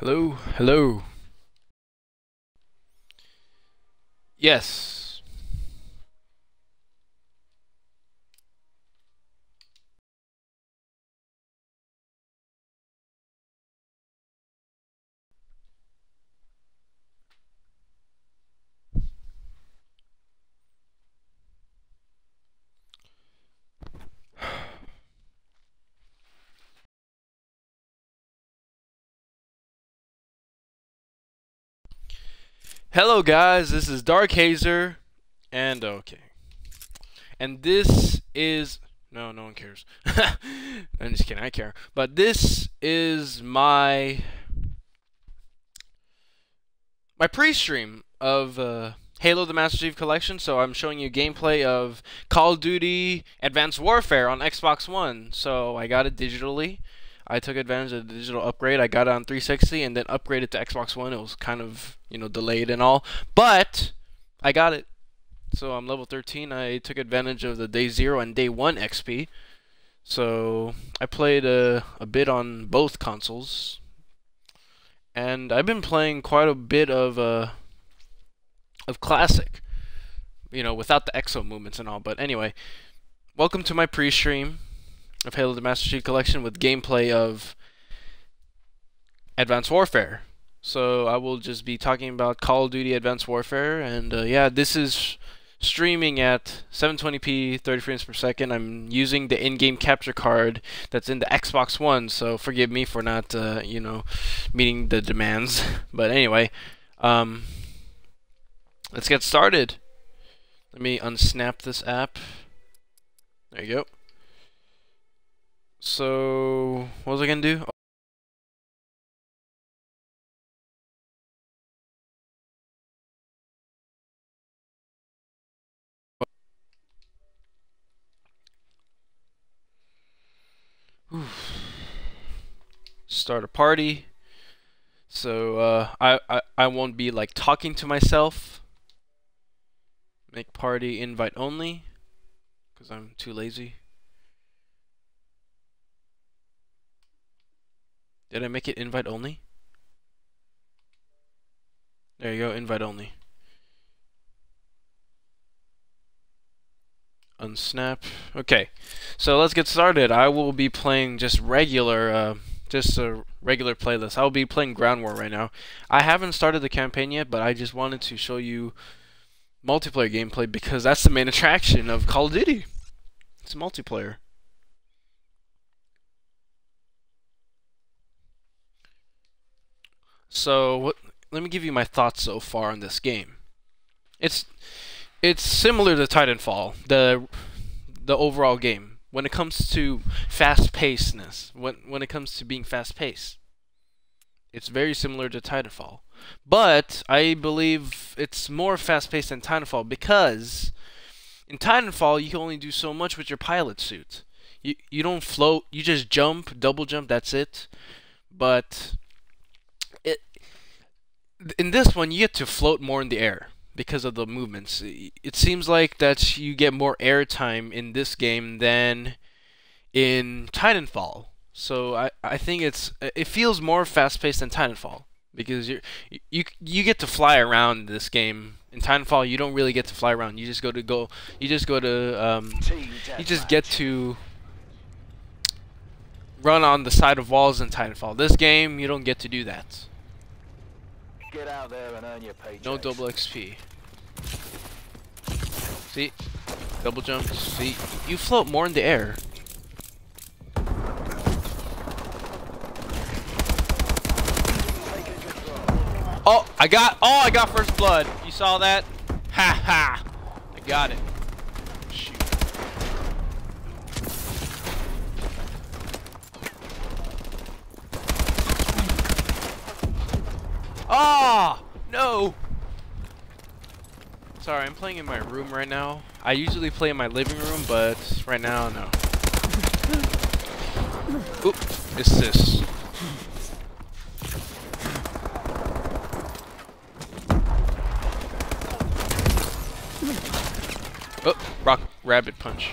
Hello? Hello? Yes. Hello guys, this is Dark Hazer, and okay, and this is, no one cares, I'm just kidding, I care, but this is my pre-stream of Halo The Master Chief Collection. So I'm showing you gameplay of Call of Duty Advanced Warfare on Xbox One, so I got it digitally. I took advantage of the digital upgrade. I got it on 360 and then upgraded to Xbox One. It was kind of, you know, delayed and all, but I got it. So I'm level 13. I took advantage of the day 0 and day 1 XP. So I played a bit on both consoles. And I've been playing quite a bit of Classic, you know, without the exo movements and all. But anyway, welcome to my pre-stream of Halo The Master Chief Collection with gameplay of Advanced Warfare. So I will just be talking about Call of Duty Advanced Warfare, and yeah, this is streaming at 720p 30 frames per second. I'm using the in-game capture card that's in the Xbox One, so forgive me for not you know, meeting the demands. But anyway, let's get started. Let me unsnap this app. There you go. So, what was I gonna do? Start a party. So, I won't be like talking to myself. Make party invite only, 'cause I'm too lazy. Did I make it invite only? There you go, invite only. Unsnap. Okay, so let's get started. I will be playing just a regular playlist. I'll be playing Ground War right now. I haven't started the campaign yet, but I just wanted to show you multiplayer gameplay because that's the main attraction of Call of Duty. It's multiplayer. So let me give you my thoughts so far on this game. It's similar to Titanfall, the overall game when it comes to fast-pacedness. When it comes to being fast-paced, it's very similar to Titanfall, but I believe it's more fast-paced than Titanfall because in Titanfall you can only do so much with your pilot suit. You don't float. You just jump, double jump. That's it. But in this one, you get to float more in the air because of the movements. It seems like that you get more air time in this game than in Titanfall. So I think it feels more fast-paced than Titanfall because you get to fly around this game. In Titanfall, you don't really get to fly around. You just get to run on the side of walls in Titanfall. This game, you don't get to do that. Get out there and earn your paychecks. No double XP. See? Double jump. See? You float more in the air. Oh, I got first blood. You saw that? Ha ha. I got it. Shoot. Ah, no! Sorry, I'm playing in my room right now. I usually play in my living room, but right now, no. Oop, it's this. Oh, rock rabbit punch.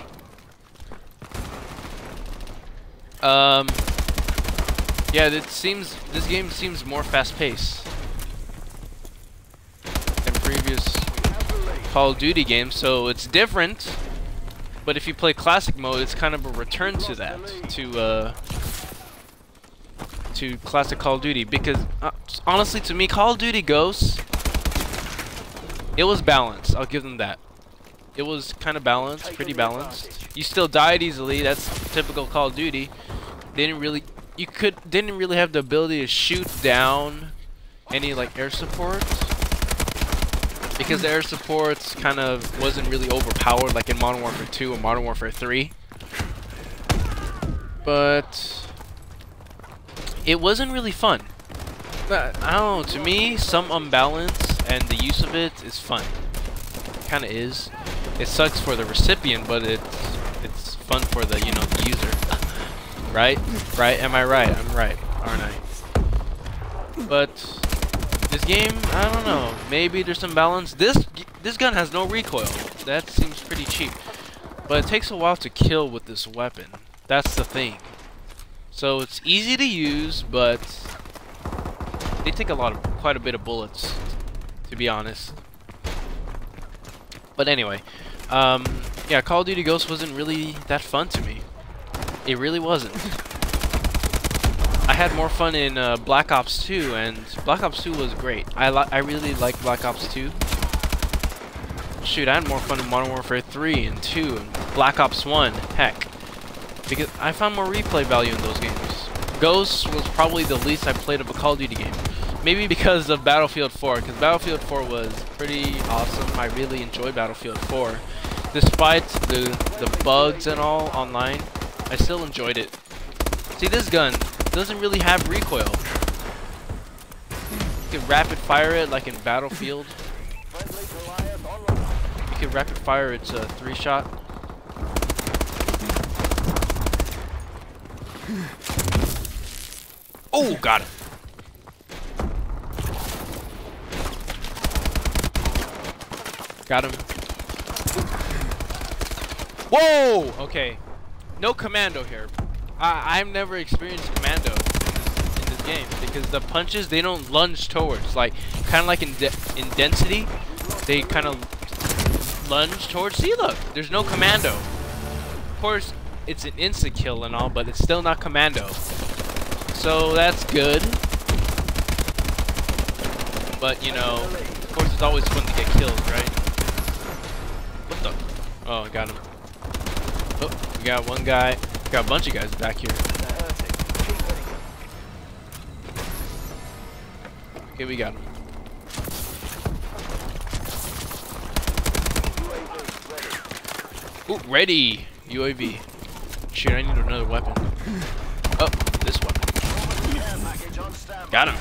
Yeah, it seems this game seems more fast-paced than previous Call of Duty games, so it's different. But if you play classic mode, it's kind of a return to that, to classic Call of Duty, because honestly, to me, Call of Duty Ghosts, it was balanced. I'll give them that. It was kind of balanced, pretty balanced. You still died easily. That's typical Call of Duty. They didn't really, didn't really have the ability to shoot down any like air supports, because the air supports kind of wasn't really overpowered like in Modern Warfare 2 and Modern Warfare 3. But it wasn't really fun. But, I don't know, to me, some unbalance and the use of it is fun. It kind of is. It sucks for the recipient, but it's fun for the, you know, the user. Right? Right? Am I right? I'm right, aren't I? But this game, I don't know, maybe there's some balance. This gun has no recoil. That seems pretty cheap. But it takes a while to kill with this weapon. That's the thing. So it's easy to use, but they take quite a bit of bullets, to be honest. But anyway, yeah, Call of Duty Ghosts wasn't really that fun to me. It really wasn't. I had more fun in Black Ops 2, and Black Ops 2 was great. I really liked Black Ops 2. Shoot, I had more fun in Modern Warfare 3 and 2 and Black Ops 1, heck. Because I found more replay value in those games. Ghosts was probably the least I played of a Call of Duty game. Maybe because of Battlefield 4, because Battlefield 4 was pretty awesome. I really enjoyed Battlefield 4. Despite the bugs and all online, I still enjoyed it. See, this gun doesn't really have recoil. You can rapid fire it like in Battlefield. You can rapid fire its three shot. Oh, got him. Got him. Whoa! Okay. No commando here. I've never experienced commando in this game, because the punches, they don't lunge towards, like kind of like in Density, they kind of lunge towards. See, look, there's no commando. Of course, it's an insta kill and all, but it's still not commando. So that's good. But you know, of course, it's always fun to get killed, right? What the? Oh, I got him. Oh, we got one guy. Got a bunch of guys back here. Okay, we got him. Ooh, ready! UAV. Shoot, I need another weapon. Oh, this one. Got him.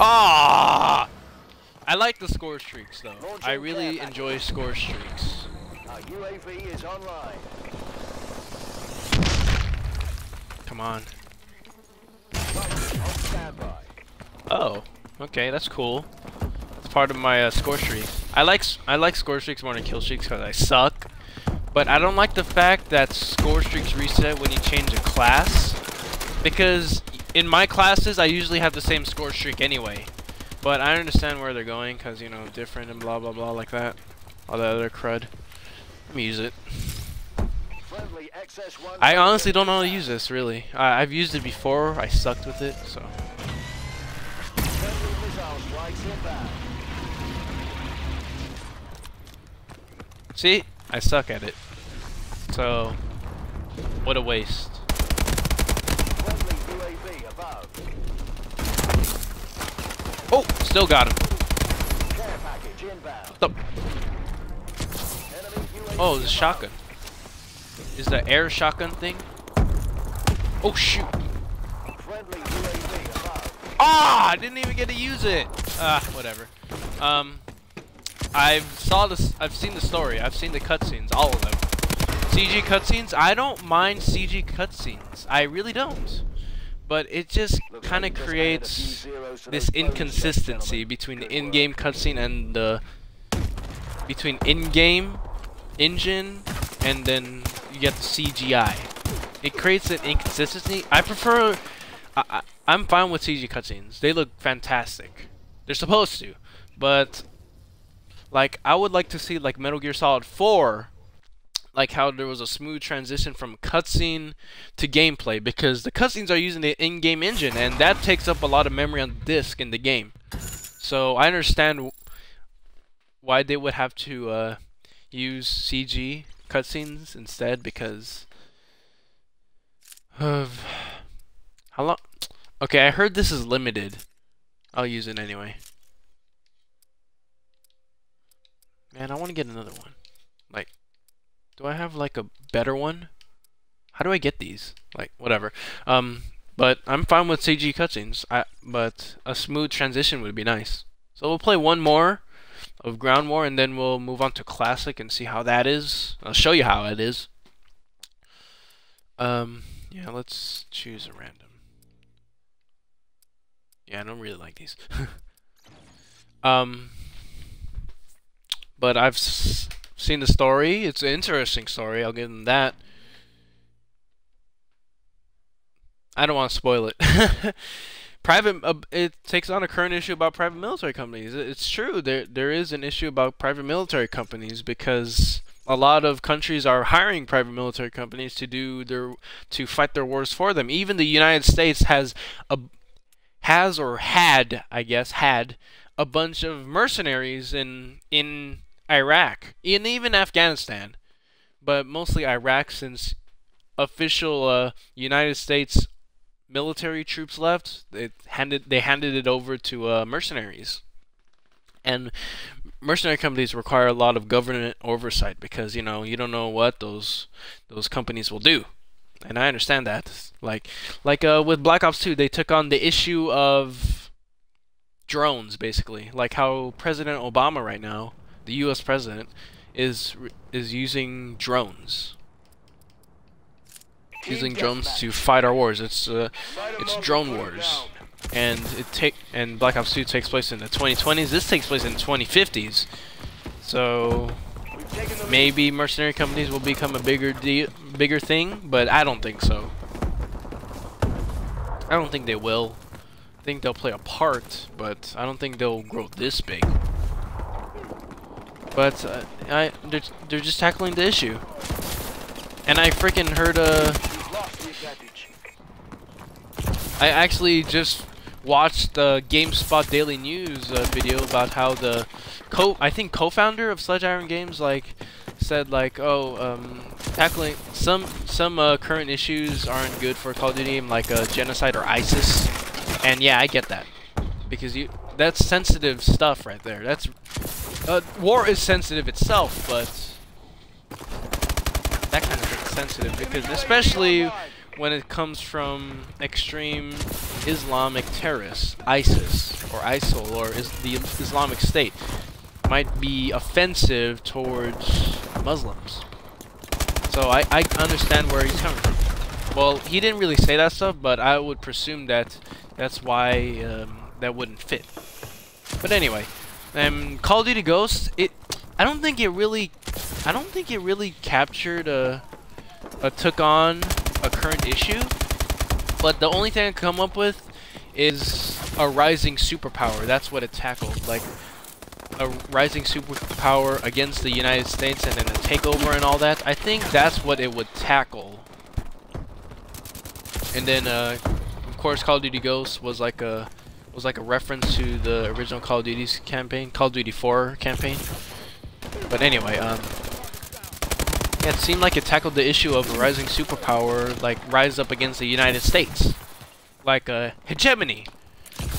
Ah! I like the score streaks, though. I really enjoy score streaks. Our UAV is online. Come on. Oh, okay, that's cool. It's part of my score streak. I like score streaks more than kill streaks because I suck. But I don't like the fact that score streaks reset when you change a class, because in my classes I usually have the same score streak anyway. But I understand where they're going because, you know, different and blah blah blah like that. All that other crud. Let me use it. I honestly don't know how to use this, really. I've used it before, I sucked with it, so. See? I suck at it. So, what a waste. Oh! Still got him. What the? Oh, it's a shotgun. Is the air shotgun thing? Oh shoot! Ah! I didn't even get to use it. Whatever. I've seen the story. I've seen the cutscenes, all of them. CG cutscenes. I don't mind CG cutscenes. I really don't. But it just kind of creates this inconsistency between the in-game cutscene and the between in-game engine and then you get the CGI. It creates an inconsistency. I prefer I'm fine with CG cutscenes. They look fantastic. They're supposed to. But like, I would like to see like Metal Gear Solid 4, like how there was a smooth transition from cutscene to gameplay, because the cutscenes are using the in-game engine, and that takes up a lot of memory on the disk in the game. So I understand why they would have to use CG cutscenes instead, because of how long. Okay, I heard this is limited. I'll use it anyway. Man, I want to get another one. Like, do I have like a better one? How do I get these? Like, whatever. But I'm fine with CG cutscenes. But a smooth transition would be nice. So we'll play one more of Ground War, and then we'll move on to Classic and see how that is. I'll show you how it is. Yeah, let's choose a random. Yeah, I don't really like these. But I've seen the story. It's an interesting story. I'll give them that. I don't want to spoil it. It takes on a current issue about private military companies. It's true. There is an issue about private military companies, because a lot of countries are hiring private military companies to fight their wars for them. Even the United States had a bunch of mercenaries in Iraq and even Afghanistan, but mostly Iraq, since official United States military troops left. They handed it over to mercenaries, and mercenary companies require a lot of government oversight, because you don't know what those companies will do. And I understand that. Like with Black Ops 2, they took on the issue of drones, basically. Like how President Obama right now, the U.S. president, is using drones. Using drones to fight our wars. It's drone wars. And Black Ops 2 takes place in the 2020s. This takes place in the 2050s. So maybe mercenary companies will become a bigger thing, but I don't think so. I don't think they will. I think they'll play a part, but I don't think they'll grow this big. But they're just tackling the issue. And I freaking heard I actually just watched the GameSpot Daily News video about how the co-founder of Sledgehammer Games said tackling some current issues aren't good for a Call of Duty game, like genocide or ISIS. And yeah, I get that, because that's sensitive stuff right there. That's war is sensitive itself, but that kind of thing is sensitive, because especially when it comes from extreme Islamic terrorists, ISIS or ISIL or the Islamic State, might be offensive towards Muslims. So I understand where he's coming from. Well, he didn't really say that stuff, but I would presume that that's why that wouldn't fit. But anyway, Call of Duty Ghosts, I don't think it really captured took on a current issue, but the only thing I can come up with is a rising superpower. That's what it tackled, like a rising superpower against the United States and then a takeover and all that. I think that's what it would tackle. And then of course Call of Duty Ghosts was like a reference to the original Call of Duty's campaign, Call of Duty 4 campaign. But anyway, it seemed like it tackled the issue of a rising superpower, like rise up against the United States, like a hegemony.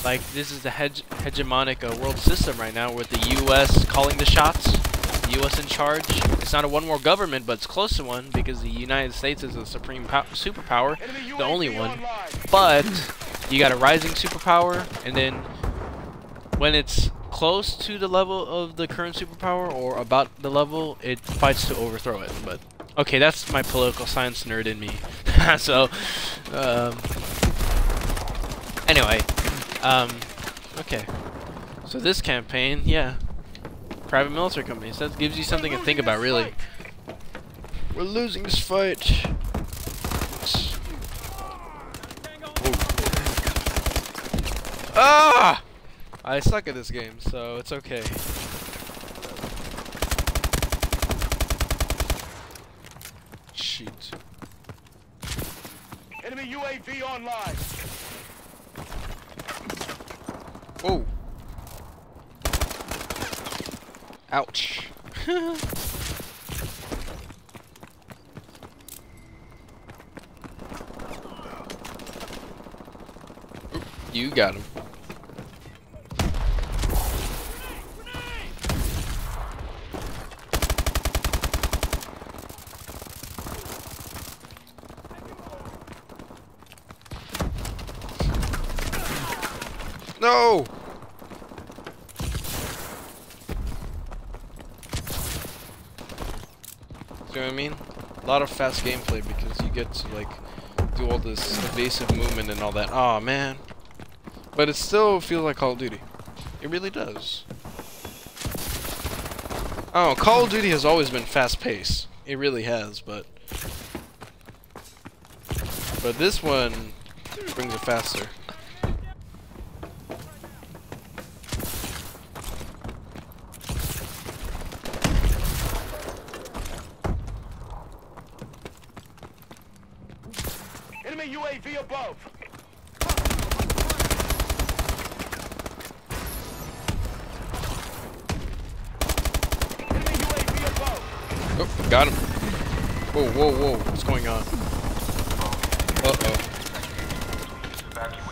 Like, this is the hegemonic world system right now, with the U.S. calling the shots, the U.S. in charge. It's not a one-world government, but it's close to one, because the United States is a supreme superpower, the only one. But you got a rising superpower, and then when it's close to the level of the current superpower, or about the level, it fights to overthrow it. But okay, that's my political science nerd in me. So anyway, okay, so this campaign, yeah, private military companies, that gives you something to think about, really. We're losing this fight. I suck at this game, so it's okay. Shoot. Enemy UAV online. Whoa. Ouch. You got him. No! Do you know what I mean? A lot of fast gameplay because you get to like do all this evasive movement and all that. Aw, man. But it still feels like Call of Duty. It really does. Oh, Call of Duty has always been fast-paced. It really has, but this one brings it faster. Enemy UAV above. Oh, got him. Whoa, whoa, whoa. What's going on? Uh-oh.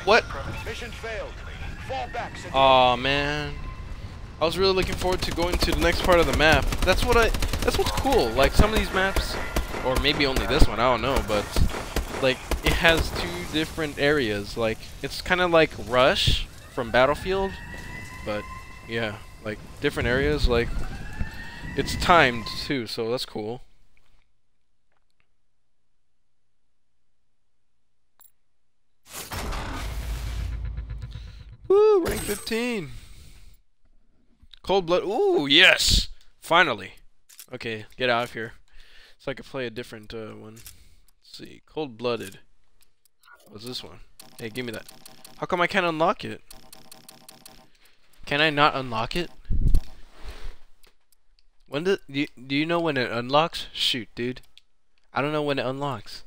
What? Mission failed. Fall back. Aw, man. I was really looking forward to going to the next part of the map. That's what's cool. Like, some of these maps, or maybe only this one, I don't know, but, like, it has two different areas. Like, it's kind of like Rush from Battlefield, but, yeah, like, different areas, like, it's timed too, so that's cool. Woo, rank 15. Cold Blood. Ooh, yes! Finally. Okay, get out of here. So I could play a different one. Let's see. Cold Blooded. What's this one? Hey, give me that. How come I can't unlock it? Can I not unlock it? When do you know when it unlocks? Shoot, dude. I don't know when it unlocks.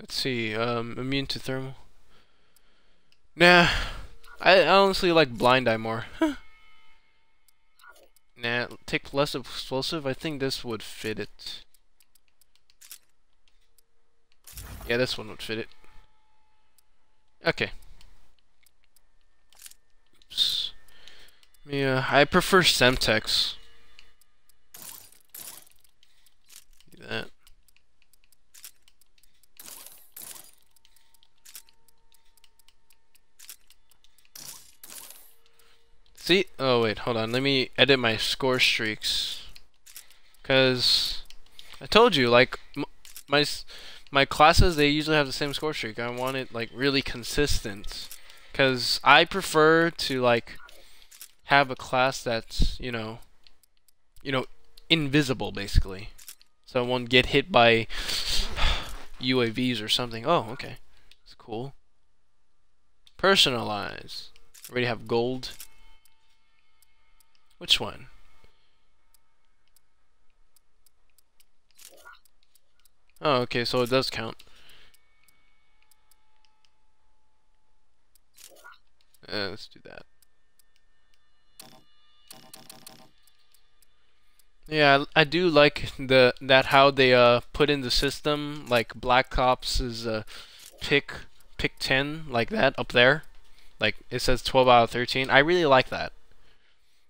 Let's see, immune to thermal. Nah. I honestly like blind eye more. Nah, take less explosive. I think this would fit it. Yeah, this one would fit it. Okay. Oops. Yeah, I prefer Semtex. Do that. See? Oh wait, hold on. Let me edit my score streaks, cause I told you, like, my classes, they usually have the same score streak. I want it like really consistent, cause I prefer to like have a class that's you know, invisible basically, so I won't get hit by UAVs or something. Oh, okay, that's cool. Personalize. Already have gold. Which one? Oh, okay, so it does count. Let's do that. Yeah, I do like how they put in the system, like Black Ops is pick 10 like that up there. Like it says 12 out of 13. I really like that.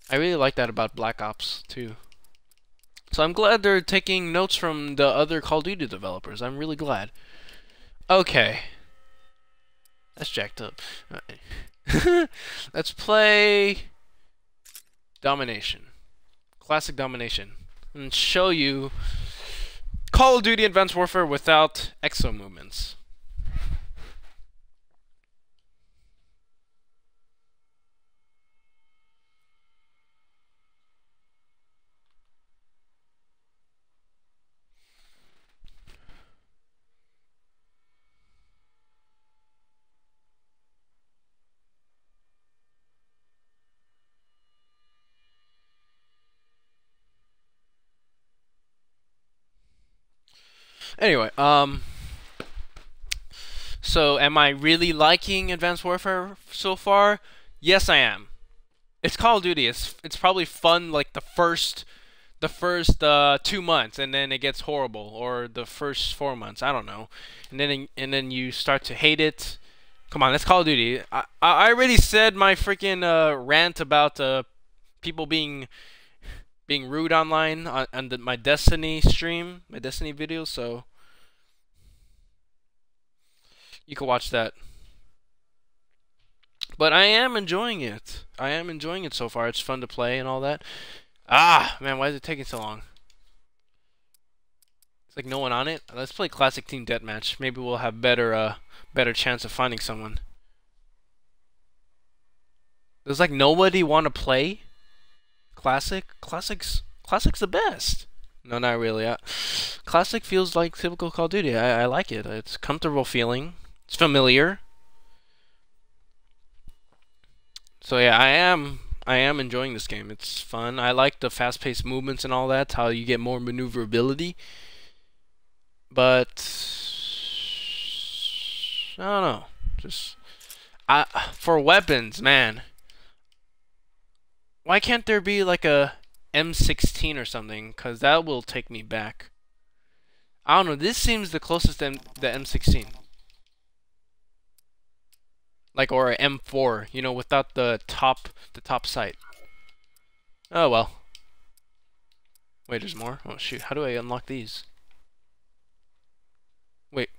I really like that about Black Ops 2. So I'm glad they're taking notes from the other Call of Duty developers. I'm really glad. Okay. That's jacked up. All right. Let's play Domination. Classic Domination. And show you Call of Duty Advanced Warfare without exo movements. Anyway, so am I really liking Advanced Warfare so far? Yes, I am. It's Call of Duty. It's probably fun like the first 2 months, and then it gets horrible, or the first 4 months. I don't know. And then you start to hate it. Come on, that's Call of Duty. I already said my freaking rant about people being rude online on my Destiny stream, my Destiny video, so you can watch that. But I am enjoying it. I am enjoying it so far. It's fun to play and all that. Ah, man, why is it taking so long? It's like no one on it. Let's play Classic Team Deathmatch. Maybe we'll have better chance of finding someone. There's like nobody want to play Classic. Classic's the best. No, not really. Classic feels like typical Call of Duty. I like it. It's comfortable feeling. It's familiar. So yeah, I am enjoying this game. It's fun. I like the fast-paced movements and all that. How you get more maneuverability. But I don't know. Just for weapons, man. Why can't there be like a M16 or something? Cause that will take me back. I don't know. This seems the closest to the M16. Like, or a M4, you know, without the top sight. Oh well. Wait, there's more? Oh shoot, how do I unlock these? Wait.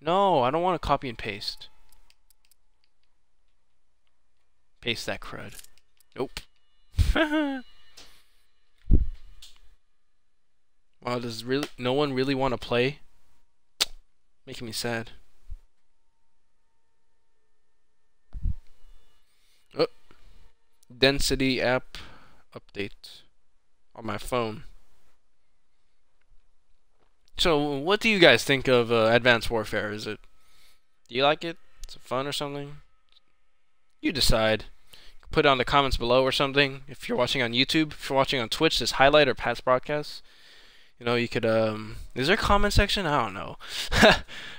No, I don't want to copy and paste. Paste that crud. Nope. Wow, does really no one really want to play? Making me sad. Density app update on my phone. So, what do you guys think of Advanced Warfare? Is it? Do you like it? Is it fun or something? You decide. Put it on the comments below or something. If you're watching on YouTube, if you're watching on Twitch, this highlight or past broadcasts. You know, you could. Is there a comment section? I don't know.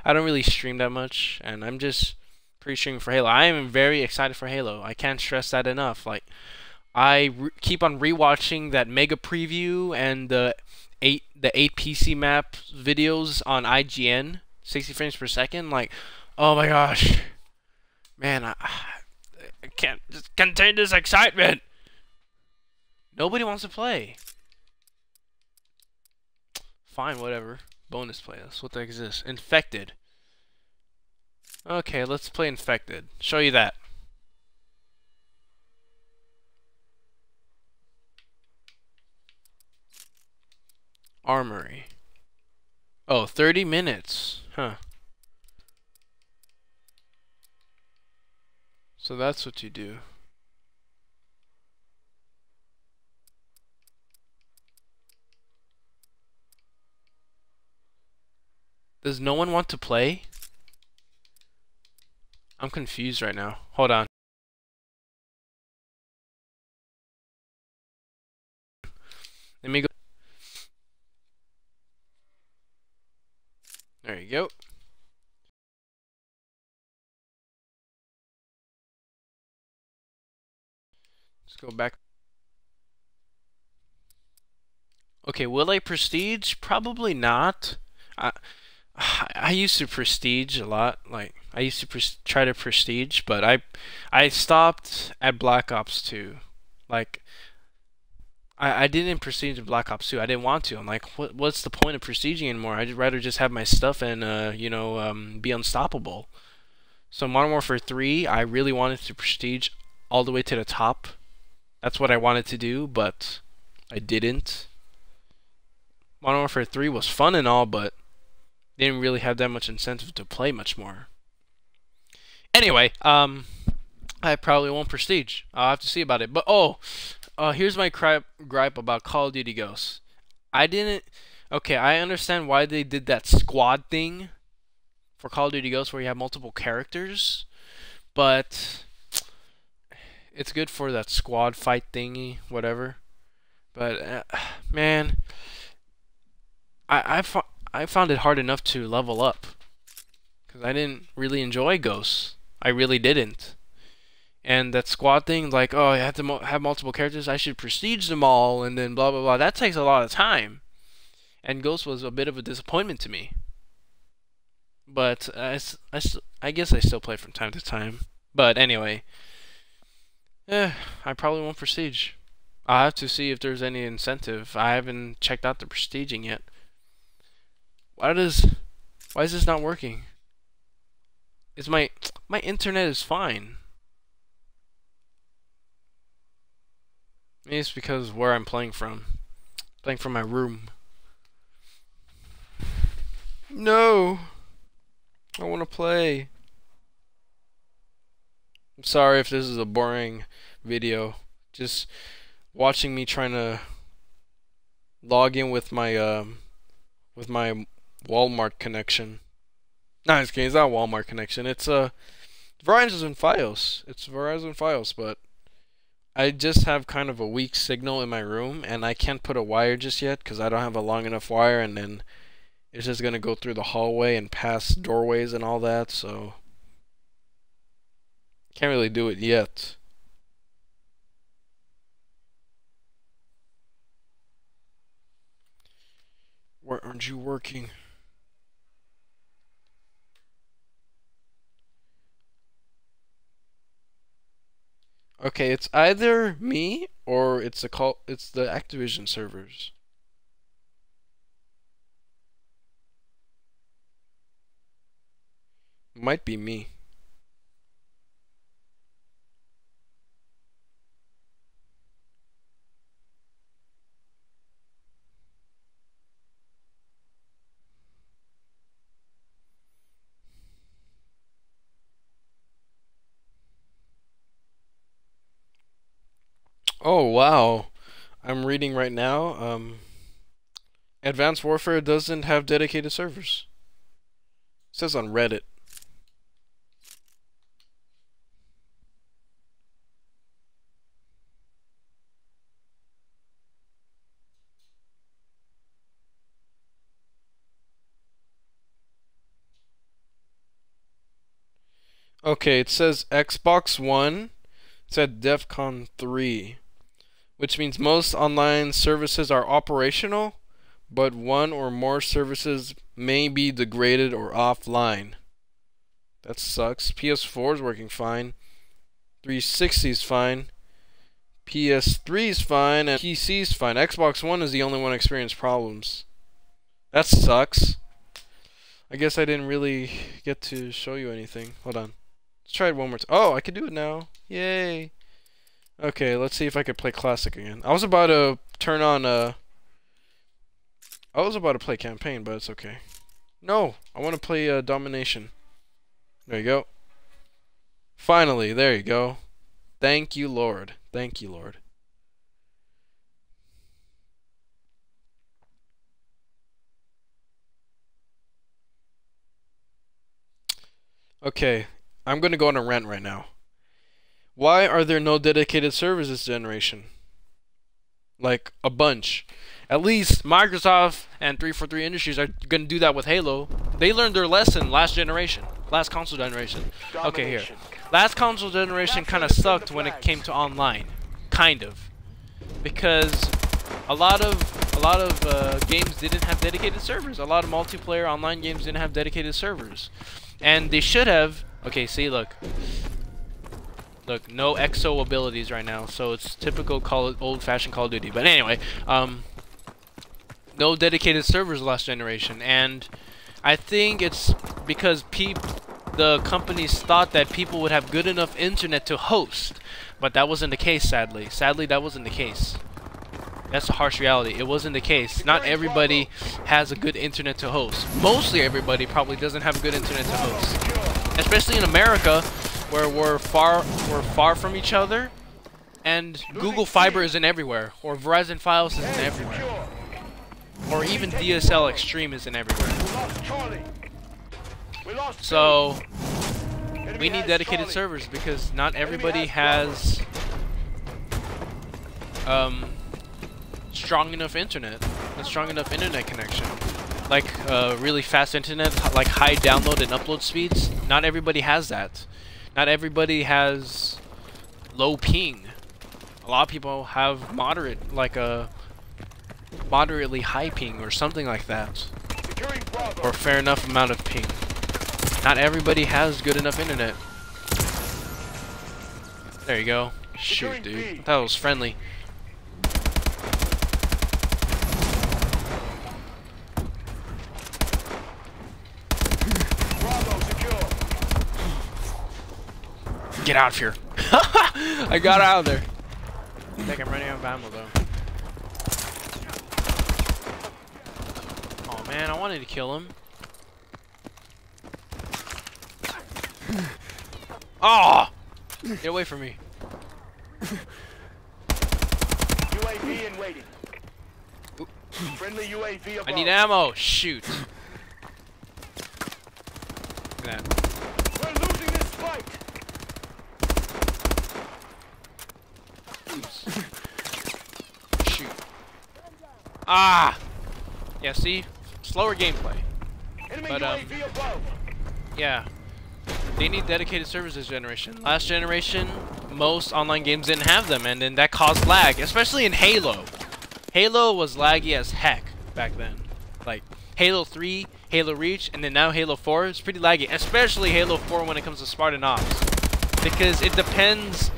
I don't really stream that much, and I'm just pre-streaming for Halo. I am very excited for Halo. I can't stress that enough. Like, I keep on rewatching that mega preview and the eight PC map videos on IGN, 60 frames per second. Like, oh my gosh, man, I can't just contain this excitement. Nobody wants to play. Fine, whatever. Bonus play. That's what the heck is this? Infected. Okay, let's play Infected. Show you that. Armory. Oh, 30 minutes. Huh. So that's what you do. Does no one want to play? I'm confused right now. Hold on. Let me go. There you go. Let's go back. Okay, will I prestige? Probably not. I used to prestige a lot, like I used to try to prestige, but I stopped at Black Ops 2. Like I didn't prestige in Black Ops 2. I didn't want to. I'm like, what's the point of prestiging anymore? I'd rather just have my stuff and you know, be unstoppable. So Modern Warfare 3, I really wanted to prestige all the way to the top. That's what I wanted to do, but I didn't. Modern Warfare 3 was fun and all, but didn't really have that much incentive to play much more. Anyway, I probably won't prestige. I'll have to see about it. But oh, here's my gripe about Call of Duty Ghosts. I didn't. Okay, I understand why they did that squad thing for Call of Duty Ghosts, where you have multiple characters, but it's good for that squad fight thingy, whatever. But man, I I found it hard enough to level up, because I didn't really enjoy Ghosts. I really didn't. And that squad thing, like, oh, I have to have multiple characters, I should prestige them all, and then blah, blah, blah. That takes a lot of time. And Ghost was a bit of a disappointment to me. But I guess I still play from time to time. But anyway, I probably won't prestige. I'll have to see if there's any incentive. I haven't checked out the prestiging yet. Why is this not working? Is my internet is fine. Maybe it's because of where I'm playing from. I'm playing from my room. No! I want to play. I'm sorry if this is a boring video. Just watching me trying to log in with my Walmart connection. No, it's not a Walmart connection. It's Verizon Fios. It's Verizon Fios, but I just have kind of a weak signal in my room, and I can't put a wire just yet because I don't have a long enough wire, and then it's just gonna go through the hallway and past doorways and all that, so can't really do it yet. Why aren't you working? Okay, it's either me or it's the Activision servers. Might be me. Oh wow, I'm reading right now. Advanced Warfare doesn't have dedicated servers. It says on Reddit. Okay, it says Xbox One. It said DEFCON 3, which means most online services are operational, but one or more services may be degraded or offline. That sucks. PS4 is working fine. 360 is fine. PS3 is fine, and PC is fine. Xbox One is the only one experiencing problems. That sucks. I guess I didn't really get to show you anything. Hold on. Let's try it one more time. Oh, I can do it now. Yay. Okay, let's see if I could play Classic again. I was about to turn on I was about to play Campaign, but it's okay. No, I want to play Domination. There you go. Finally, there you go. Thank you, Lord. Thank you, Lord. Okay, I'm going to go on a rant right now. Why are there no dedicated servers this generation? Like, a bunch. At least Microsoft and 343 Industries are going to do that with Halo. They learned their lesson last generation. Last console generation. Okay, here. Last console generation kind of sucked when it came to online. Kind of. Because a lot of games didn't have dedicated servers. A lot of multiplayer online games didn't have dedicated servers. And they should have. Okay, see, look. Look, no EXO abilities right now, so it's typical old-fashioned Call of Duty. But anyway, no dedicated servers last generation, and I think it's because the companies thought that people would have good enough internet to host, but that wasn't the case, sadly. Sadly, that wasn't the case. That's a harsh reality. It wasn't the case. Not everybody has a good internet to host. Mostly everybody probably doesn't have good internet to host. Especially in America, where we're far from each other, and Google Fiber isn't everywhere, or Verizon Fios isn't everywhere, or even DSL Extreme isn't everywhere. So we need dedicated servers because not everybody has strong enough internet connection. like really fast internet, like high download and upload speeds. Not everybody has that. Not everybody has low ping. A lot of people have moderate, like a moderately high ping or something like that, or a fair enough amount of ping. Not everybody has good enough internet. There you go. Shoot, dude. That was friendly. Get out of here. I got out of there. I think I'm running out of ammo though. Oh man, I wanted to kill him. Oh! Get away from me. UAV in waiting. Friendly UAV above. I need ammo. Shoot. Look at that. Shoot. Ah! Yeah, see? Slower gameplay. But, yeah. They need dedicated servers this generation. Last generation, most online games didn't have them, and then that caused lag, especially in Halo. Halo was laggy as heck back then. Like, Halo 3, Halo Reach, and then now Halo 4 is pretty laggy, especially Halo 4 when it comes to Spartan Ops. Because it depends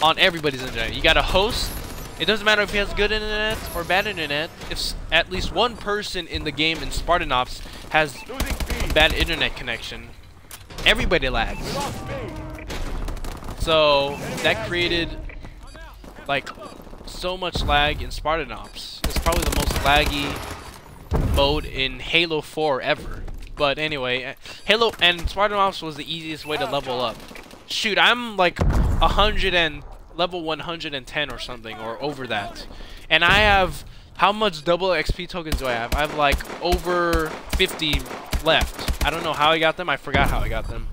on everybody's internet. You got a host. It doesn't matter if he has good internet or bad internet. If at least one person in the game in Spartan Ops has a bad internet connection, everybody lags. So that created like so much lag in Spartan Ops. It's probably the most laggy mode in Halo 4 ever. But anyway, Halo and Spartan Ops was the easiest way to level up. Shoot, I'm like 100 and level 110 or something, or over that. And I have, how much double XP tokens do I have? I have like over 50 left. I don't know how I got them. I forgot how I got them.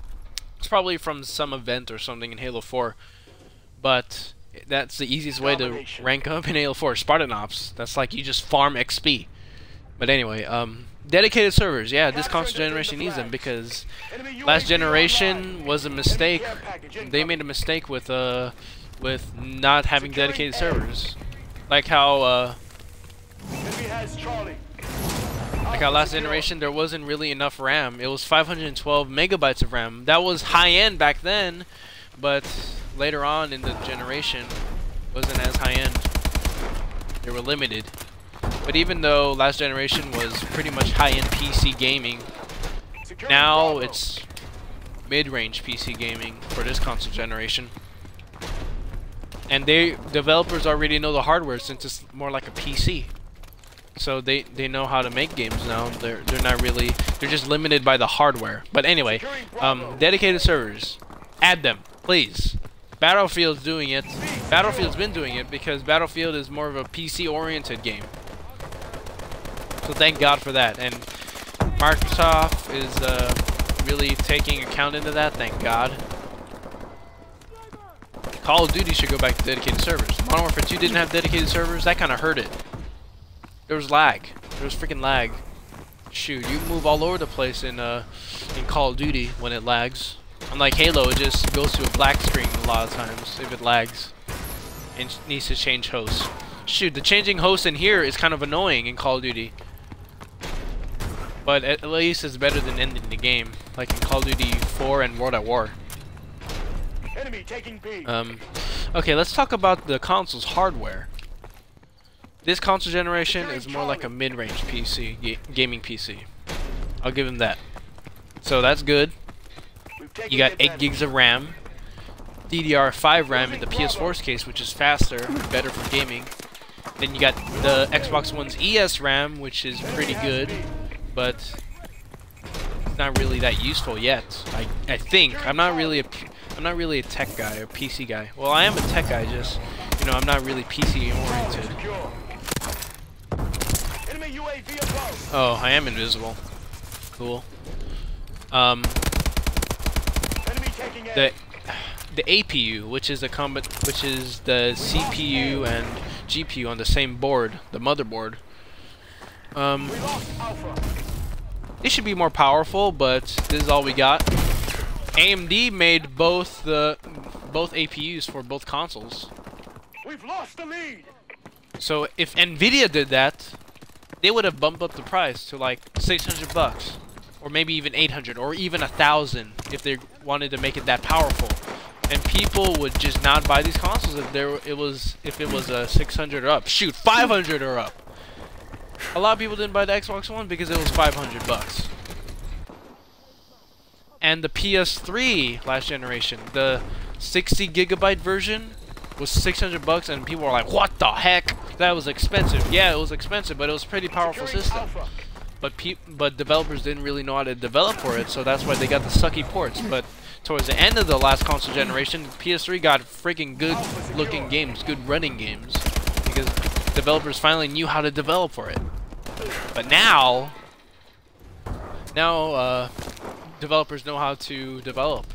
It's probably from some event or something in Halo 4. But that's the easiest way to rank up in Halo 4. Spartan Ops. That's like you just farm XP. But anyway, dedicated servers. Yeah, this console generation needs them because last generation was a mistake. They made a mistake with not having dedicated servers. Like how last generation there wasn't really enough RAM. It was 512 megabytes of RAM. That was high end back then, but later on in the generation wasn't as high end. They were limited. But even though last generation was pretty much high-end PC gaming, now it's mid-range PC gaming for this console generation. And they developers already know the hardware since it's more like a PC. So they know how to make games now. They're not really, they're just limited by the hardware. But anyway, dedicated servers, add them, please. Battlefield's doing it. Battlefield's been doing it because Battlefield is more of a PC-oriented game. So thank God for that, and Microsoft is really taking account into that, thank God. Call of Duty should go back to dedicated servers. Modern Warfare 2 didn't have dedicated servers, that kind of hurt it. There was lag. There was freaking lag. Shoot, you move all over the place in Call of Duty when it lags. Unlike Halo, it just goes to a black screen a lot of times if it lags and needs to change hosts. Shoot, the changing host in here is kind of annoying in Call of Duty. But at least it's better than ending the game, like in Call of Duty 4 and World at War. Enemy taking B. Okay, let's talk about the console's hardware. This console generation is more like a mid-range PC, gaming PC. I'll give them that. So that's good. You got 8 gigs of RAM, DDR5 RAM in the PS4's case, which is faster, better for gaming. Then you got the Xbox One's ES RAM, which is pretty good, but it's not really that useful yet. I think I'm not really a tech guy or PC guy. Well, I am a tech guy, just you know, I'm not really PC oriented. Oh, I am invisible. Cool. The APU, which is the CPU and GPU on the same board, the motherboard. These should be more powerful, but this is all we got. AMD made both APUs for both consoles. We've lost the lead. So if Nvidia did that, they would have bumped up the price to like $600 bucks, or maybe even 800, or even 1,000 if they wanted to make it that powerful. And people would just not buy these consoles if it was a 600 or up. Shoot, 500 or up. A lot of people didn't buy the Xbox One because it was 500 bucks. And the PS3 last generation, the 60 gigabyte version was 600 bucks, and people were like, "What the heck? That was expensive." Yeah, it was expensive, but it was a pretty powerful system. But developers didn't really know how to develop for it, so that's why they got the sucky ports. But towards the end of the last console generation, PS3 got freaking good-looking games, good running games, because developers finally knew how to develop for it. But now developers know how to develop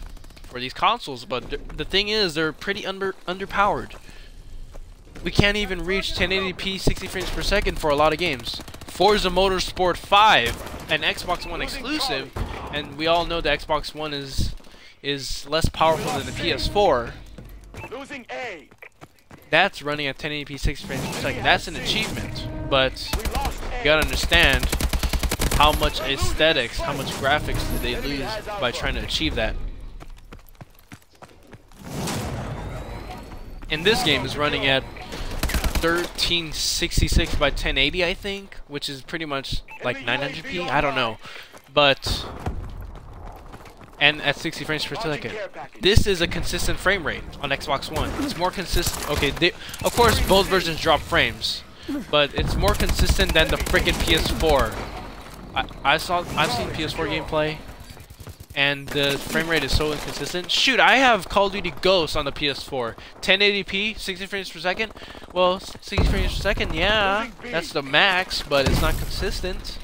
for these consoles. But the thing is, they're pretty underpowered. We can't even reach 1080p 60 frames per second for a lot of games. Forza Motorsport 5, an Xbox One exclusive, and we all know the Xbox One is less powerful than the PS4. Losing A. That's running at 1080p 60 frames per second. That's an achievement, but you gotta understand how much aesthetics, how much graphics did they lose by trying to achieve that. And this game is running at 1366 by 1080, I think, which is pretty much like 900p. I don't know, but and at 60 frames per second. This is a consistent frame rate on Xbox One. It's more consistent. Okay, of course both versions drop frames, but it's more consistent than the freaking PS4. I've seen PS4 gameplay, and the frame rate is so inconsistent. Shoot, I have Call of Duty Ghosts on the PS4. 1080p, 60 frames per second. Well, 60 frames per second, yeah, that's the max, but it's not consistent.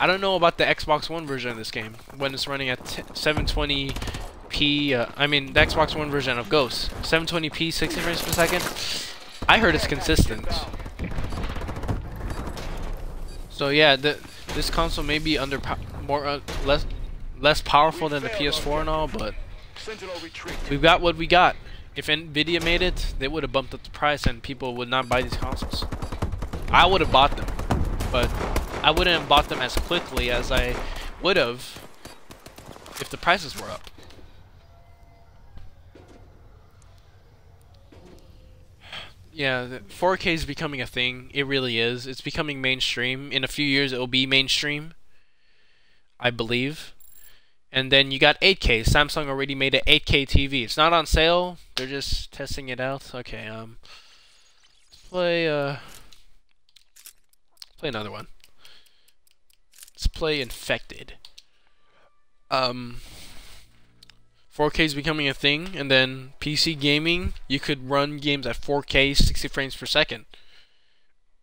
I don't know about the Xbox One version of this game, when it's running at 720p, I mean, the Xbox One version of Ghosts. 720p, 60 frames per second. I heard it's consistent. So yeah, this console may be less powerful than the PS4 and all, but we've got what we got. If Nvidia made it, they would have bumped up the price and people would not buy these consoles. I would have bought them, but I wouldn't have bought them as quickly as I would have if the prices were up. Yeah, the 4K is becoming a thing. It really is. It's becoming mainstream. In a few years, it will be mainstream, I believe. And then you got 8K. Samsung already made an 8K TV. It's not on sale. They're just testing it out. Okay, let's play another one. Let's play Infected. 4K is becoming a thing, and then PC gaming, you could run games at 4K, 60 frames per second.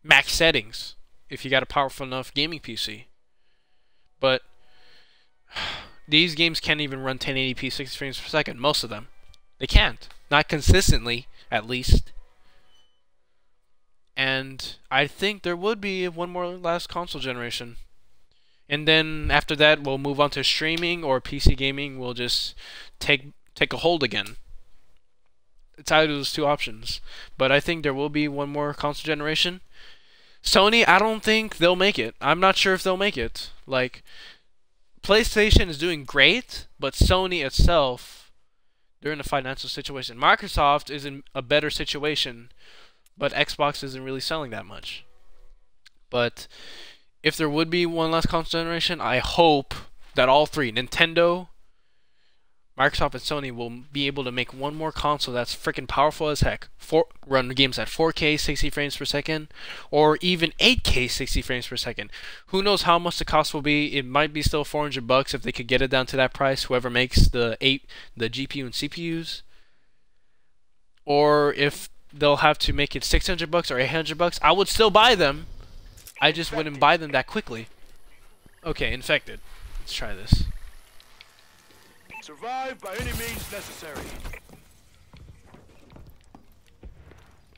Max settings, if you got a powerful enough gaming PC. But these games can't even run 1080p 60 frames per second, most of them. They can't. Not consistently, at least. And I think there would be one more last console generation. And then after that, we'll move on to streaming, or PC gaming will just take a hold again. It's out of those two options. But I think there will be one more console generation. Sony, I don't think they'll make it. I'm not sure if they'll make it. Like, PlayStation is doing great, but Sony itself, they're in a financial situation. Microsoft is in a better situation, but Xbox isn't really selling that much. But if there would be one last console generation, I hope that all three, Nintendo, Microsoft, and Sony, will be able to make one more console that's freaking powerful as heck. Run games at 4K 60 frames per second, or even 8K 60 frames per second. Who knows how much the cost will be? It might be still 400 bucks if they could get it down to that price, whoever makes the GPU and CPUs. Or if they'll have to make it 600 bucks or 800 bucks, I would still buy them. I just wouldn't buy them that quickly. Okay, Infected. Let's try this. Survive by any means necessary.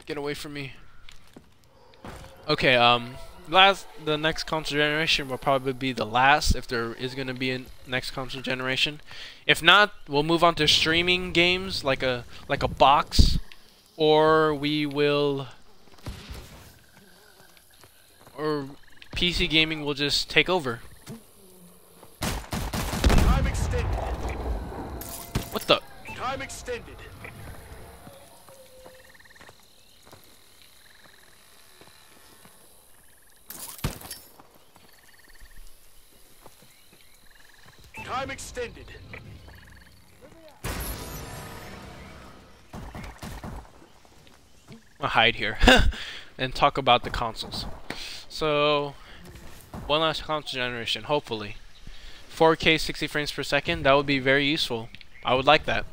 Get away from me. Okay, the next console generation will probably be the last, if there is going to be a next console generation. If not, we'll move on to streaming games like a box, or we will, or PC gaming will just take over. Time extended. What the? Time extended. Time extended. I'll hide here and talk about the consoles. So, one last console generation, hopefully. 4K 60 frames per second, that would be very useful. I would like that.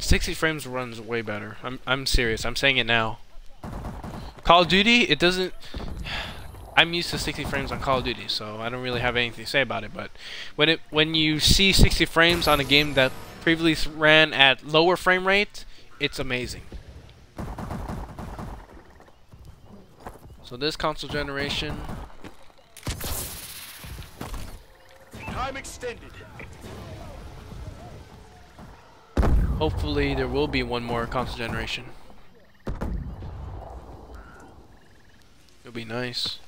60 frames runs way better. I'm serious. I'm saying it now. Call of Duty, it doesn't... I'm used to 60 frames on Call of Duty, so I don't really have anything to say about it, but when you see 60 frames on a game that previously ran at lower frame rate, it's amazing. So this console generation. Time extended. Hopefully there will be one more console generation. It'll be nice.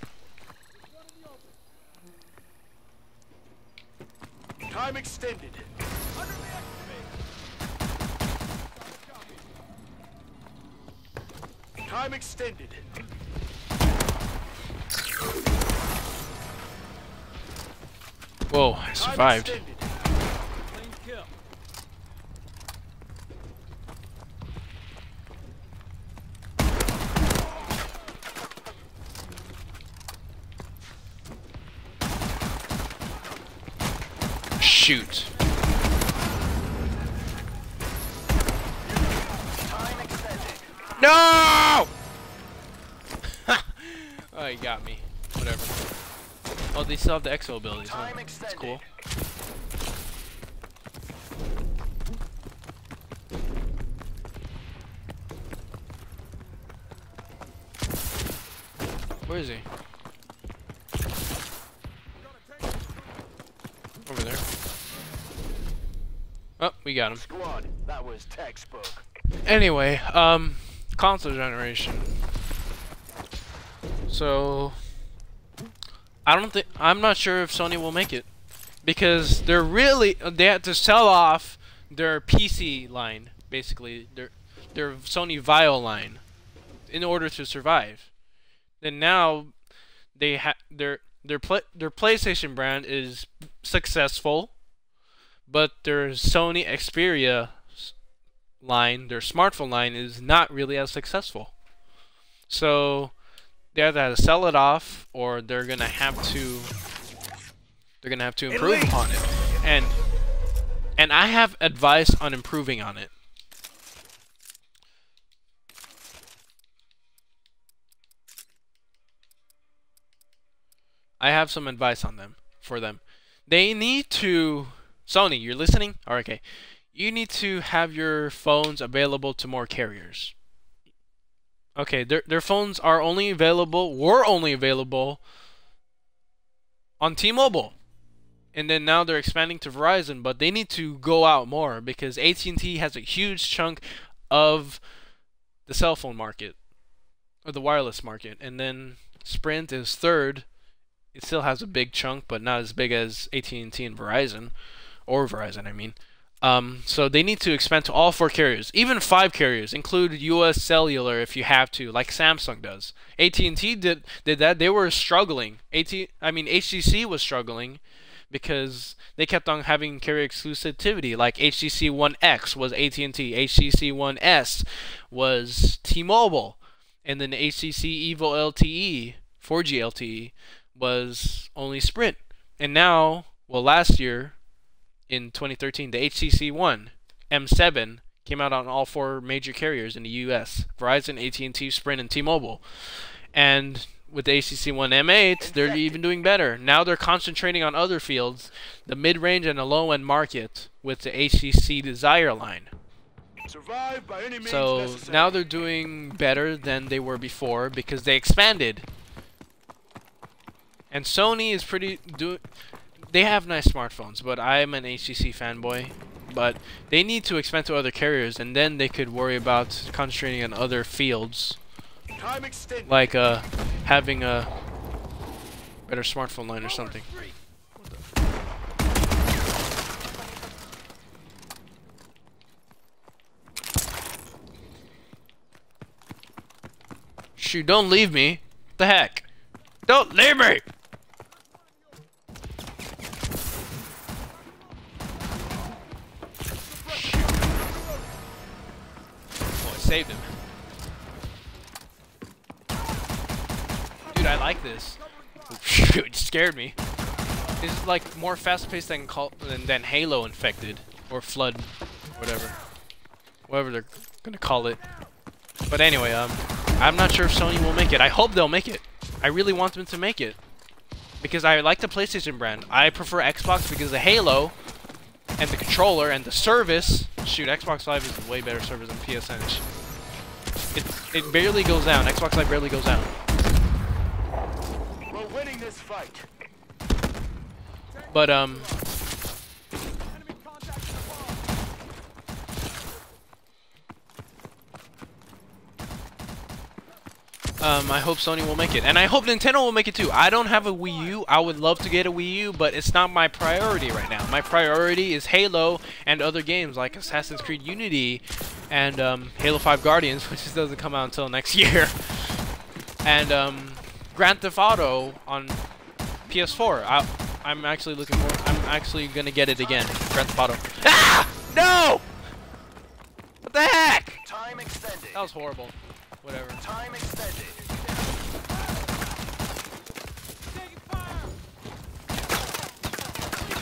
Time extended. Time extended. Whoa, I survived. Time extended. Shoot. No! Oh, he got me. Whatever. Oh, they still have the exo abilities, huh? That's cool. Where is he? Over there. Oh, we got him. Squad, that was textbook. Anyway, console generation. So, I'm not sure if Sony will make it, because they had to sell off their PC line, basically their Sony VAIO line, in order to survive. And now they their PlayStation brand is successful. But their Sony Xperia line, their smartphone line, is not really as successful. So they either have to sell it off, or they're gonna have to improve on it. And I have advice on improving on it. I have some advice on them for them. They need to. Sony, you're listening? Oh, okay. You need to have your phones available to more carriers. Okay, their phones are only available, on T-Mobile. And then now they're expanding to Verizon, but they need to go out more, because AT&T has a huge chunk of the cell phone market, or the wireless market. And then Sprint is third. It still has a big chunk, but not as big as AT&T and Verizon. Or Verizon, I mean. So they need to expand to all 4 carriers, even 5 carriers. Include U.S. Cellular if you have to, like Samsung does. AT&T did that. They were struggling. HTC was struggling because they kept on having carrier exclusivity. Like HTC One X was AT&T, HTC One S was T-Mobile, and then HTC Evo LTE, 4G LTE, was only Sprint. And now, well, last year. In 2013, the HTC One M7 came out on all 4 major carriers in the U.S. Verizon, AT&T, Sprint, and T-Mobile. And with the HTC One M8, they're even doing better. Now they're concentrating on other fields, the mid-range and the low-end market, with the HTC Desire line. Survive by any means necessary. Now they're doing better than they were before because they expanded. And Sony is pretty... They have nice smartphones, but I'm an HTC fanboy. But they need to expand to other carriers, and then they could worry about concentrating on other fields. Like having a better smartphone line or something. Shoot, don't leave me. What the heck? Don't leave me! Saved him. Dude, I like this. It scared me. This is like more fast-paced than Halo Infected or Flood, whatever, whatever they're gonna call it. But anyway, I'm not sure if Sony will make it. I hope they'll make it. I really want them to make it because I like the PlayStation brand. I prefer Xbox because the Halo and the controller and the service. Shoot, Xbox Live is a way better service than PSN. It barely goes down. Xbox Live barely goes down. We're winning this fight. But I hope Sony will make it, and I hope Nintendo will make it too. I don't have a Wii U. I would love to get a Wii U, but it's not my priority right now. My priority is Halo and other games like Assassin's Creed Unity and Halo 5 Guardians, which doesn't come out until next year, and Grand Theft Auto on PS4. I'm actually looking forward. I'm actually gonna get it again. Grand Theft Auto. Ah! No! What the heck? Time extended. That was horrible. Whatever. Time extended.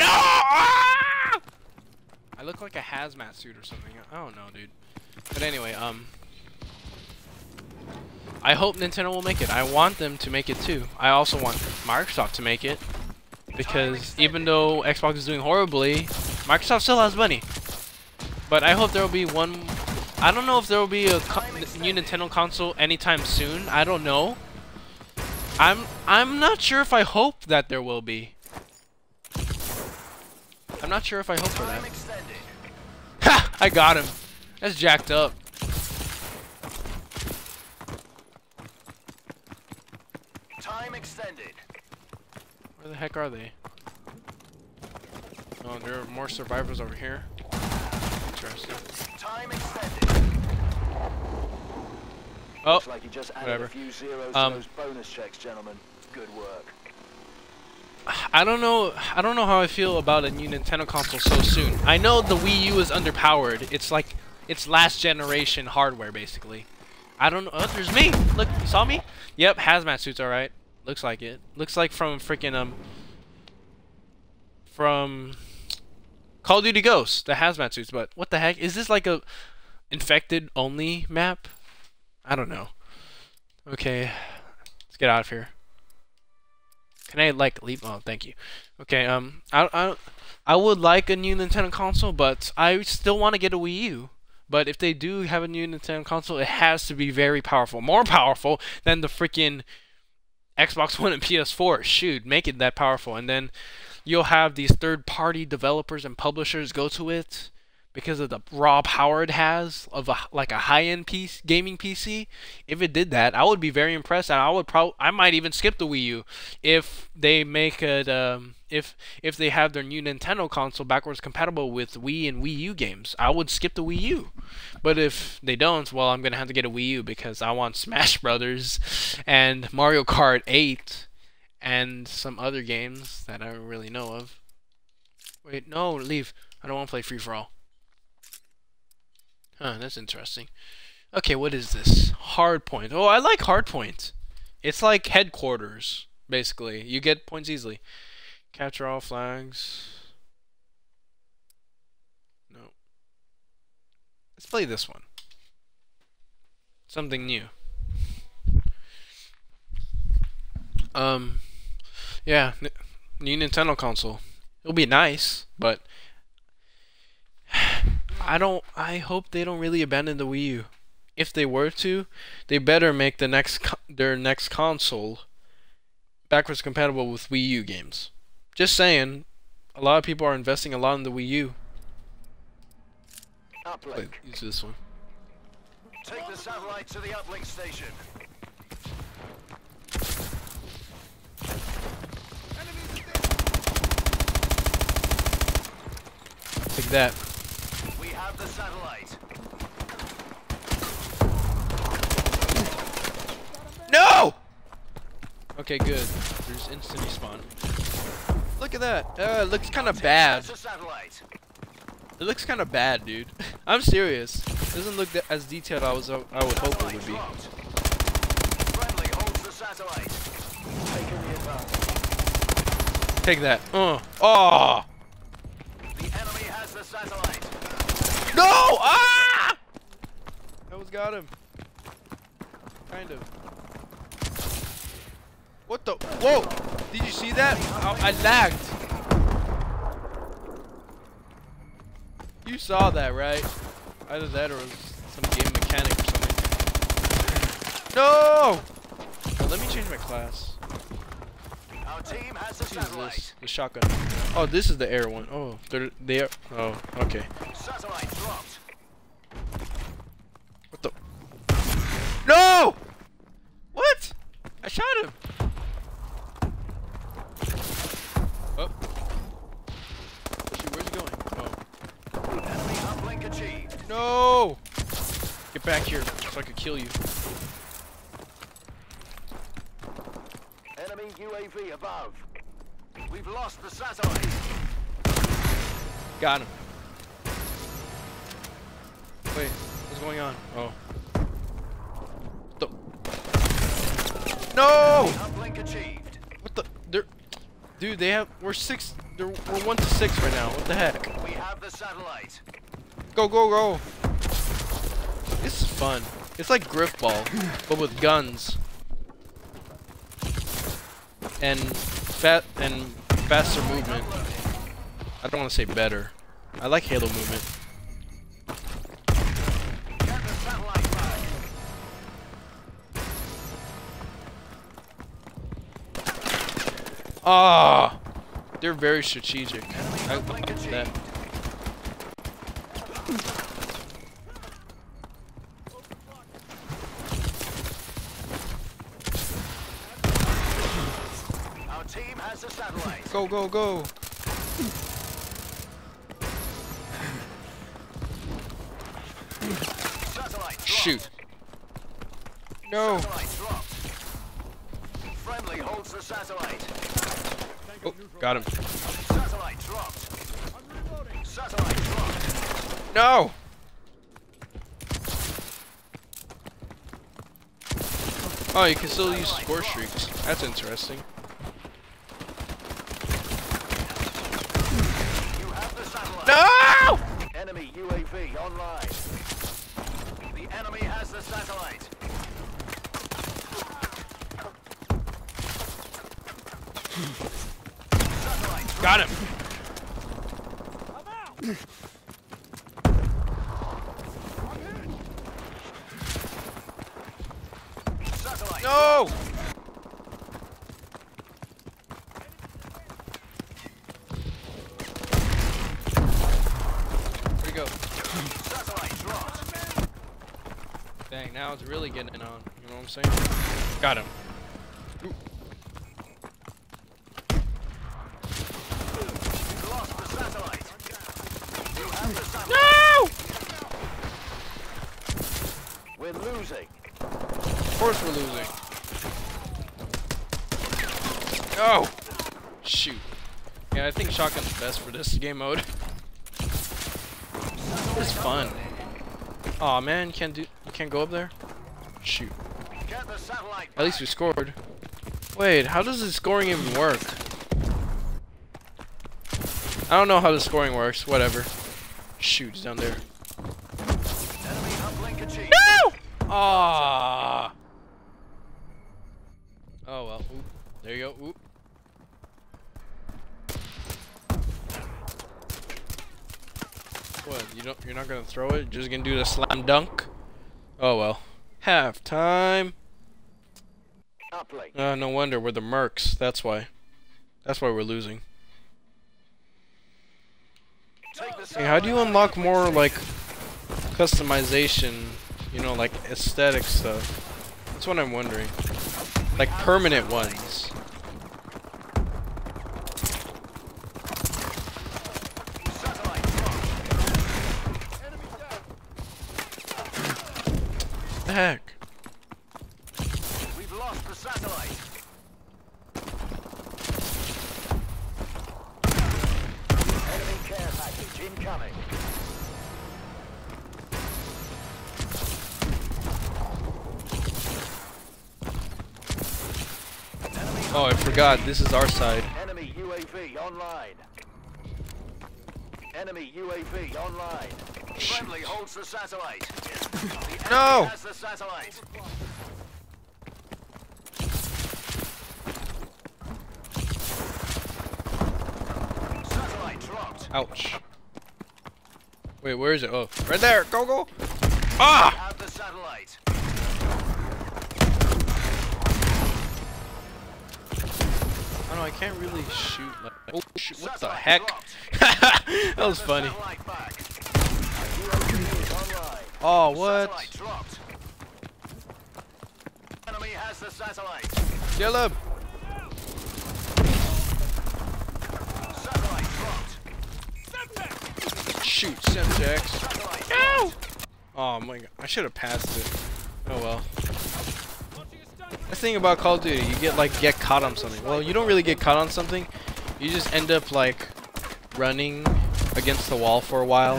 No! Ah! I look like a hazmat suit or something. I don't know, dude. But anyway, I hope Nintendo will make it. I want them to make it too. I also want Microsoft to make it because even though Xbox is doing horribly, Microsoft still has money. But I hope there will be one. I don't know if there will be a new Nintendo console anytime soon. I don't know. I'm not sure if I hope that there will be. I'm not sure if I hope for that. Ha! I got him. That's jacked up. Time extended. Where the heck are they? Oh, there are more survivors over here. Interesting. Time extended. Oh, looks like you just added whatever. A few zeros to those bonus checks, gentlemen. Good work. I don't know how I feel about a new Nintendo console so soon. I know the Wii U is underpowered. It's like it's last generation hardware basically. I don't know. Oh, there's me. Look, you saw me? Yep, hazmat suits, all right. Looks like it. Looks like from freaking from Call of Duty Ghosts, the hazmat suits, but what the heck? Is this like a infected only map? I don't know. Okay, let's get out of here. Can I like leave? Oh, thank you. Okay, I would like a new Nintendo console, but I still want to get a Wii U. But if they do have a new Nintendo console, it has to be very powerful, more powerful than the freaking Xbox One and PS4. Shoot, make it that powerful, and then you'll have these third-party developers and publishers go to it because of the raw power it has of like a high-end PC, gaming PC. If it did that, I would be very impressed, and I might even skip the Wii U if they make it if they have their new Nintendo console backwards compatible with Wii and Wii U games. I would skip the Wii U, but if they don't, well, I'm gonna have to get a Wii U because I want Smash Brothers and Mario Kart 8. And some other games that I don't really know of. Wait, no, leave. I don't want to play free for all. Huh, that's interesting. Okay, what is this? Hardpoint. Oh, I like Hardpoint. It's like Headquarters, basically. You get points easily. Capture all flags. No. Let's play this one. Something new. Yeah, new Nintendo console. It'll be nice, but I hope they don't really abandon the Wii U. If they were to, they better make the their next console backwards compatible with Wii U games. Just saying, a lot of people are investing a lot in the Wii U. Uplink. Use this one. Take the satellite to the uplink station. Take that. We have the satellite. No! Okay, good. There's instant respawn. Look at that. It looks kind of bad. It looks kind of bad, dude. I'm serious. It doesn't look as detailed as I would hope it would be. Friendly holds the satellite. Take that. Oh! The enemy has the satellite. No! Ah! That was got him. Kind of. What the? Whoa! Did you see that? I lagged. You saw that, right? Either that or it was some game mechanic or something. No! Oh, let me change my class. Our team has a satellite. This? The shotgun. Oh, this is the air one. Oh, they are. Oh, okay. Satellite dropped. What the? No! What? I shot him. Oh. Where's he going? Oh. Enemy uplink achieved. No! Get back here so I can kill you. Enemy UAV above. We've lost the satellite. Got him. Wait, what's going on? Oh. The no! Uplink achieved. What the? They're... Dude, they have. We're 1-6 right now. What the heck? We have the satellite. Go, go, go! This is fun. It's like Griffball, but with guns and faster movement. I don't want to say better. I like Halo movement. Get the satellite back. Ah, they're very strategic. I like that. Our team has a satellite. Go, go, go. Satellite shoot. No. Satellite dropped. Friendly holds the satellite. Oh, got him. Satellite dropped. Satellite dropped. No! Oh, you can still use score streaks. That's interesting. You have the satellite. No! Enemy UAV online. The enemy has the satellite. Got him! I'm out. Satellite. No! Here we go. Satellite dropped. Dang, now it's really getting on. You know what I'm saying? Got him. Ooh. No! We're losing. Of course we're losing. Oh! Shoot. Yeah, I think shotgun's best for this game mode. It's fun. Aw, man, you can't go up there? Shoot. At least we scored. Wait, how does the scoring even work? I don't know how the scoring works, whatever. Shoot, he's down there. No! Ah! Oh well. Oop. There you go. Oop. What? You're not gonna throw it. You're just gonna do the slam dunk. Oh well. Half time. No wonder we're the mercs. That's why. That's why we're losing. Hey, how do you unlock more like customization? You know, like aesthetic stuff. That's what I'm wondering. Like permanent ones. What the heck? We've lost the satellite. Enemy care package incoming. Oh, I forgot. This is our side. Enemy UAV online. Enemy UAV online. Friendly holds the satellite. The no. Has the satellite. Satellite dropped. Ouch. Wait, where is it? Oh, right there. Go, go. Ah! We have the satellite. Oh no, I can't really shoot. Like, oh shoot! What the heck? That was funny. Oh what? Enemy has the satellite. Kill him! Satellite dropped. Shoot, Semtex. No! Oh my god, I should have passed it. Oh well. The thing about Call of Duty, you get caught on something. Well, you don't really get caught on something. You just end up like running against the wall for a while,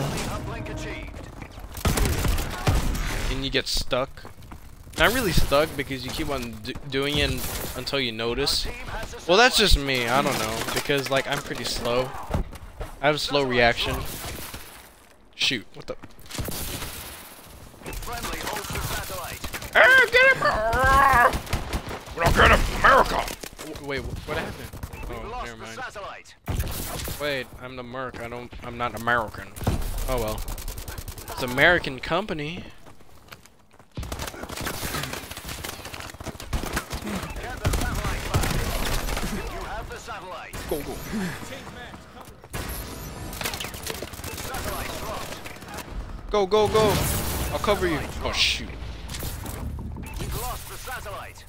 and you get stuck. Not really stuck because you keep on doing it until you notice. Well, that's just me. I don't know because like I'm pretty slow. I have a slow reaction. Shoot! What the? Hey, get him! We're not getting America! Wait, what happened? Oh, never mind. Wait, I'm the merc. I'm not American. Oh well. It's American company. Go, go. Go, go, go. I'll cover you. Oh, shoot. We've lost the satellite.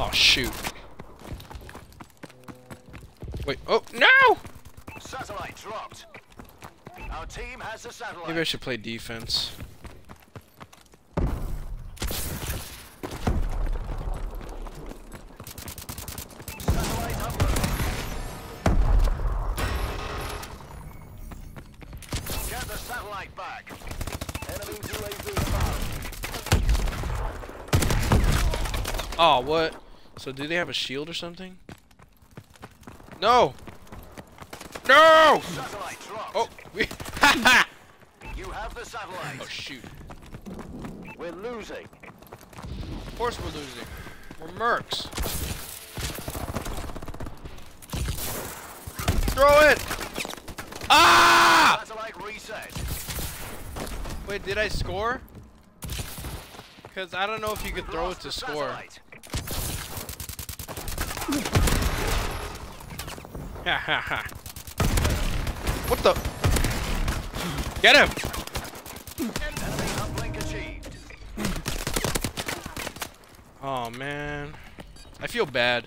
Oh shoot. Wait, oh no! Satellite dropped. Our team has a satellite. Maybe I should play defense. Satellite upload. Get the satellite back. Enemy UAV above. Oh what? So do they have a shield or something? No! No! Oh, we you have the satellite. Oh shoot. We're losing. Of course we're losing. We're mercs. Throw it! Ah! Satellite reset. Wait, did I score? Because I don't know if you could throw it to score. What the? Get him! Oh man, I feel bad.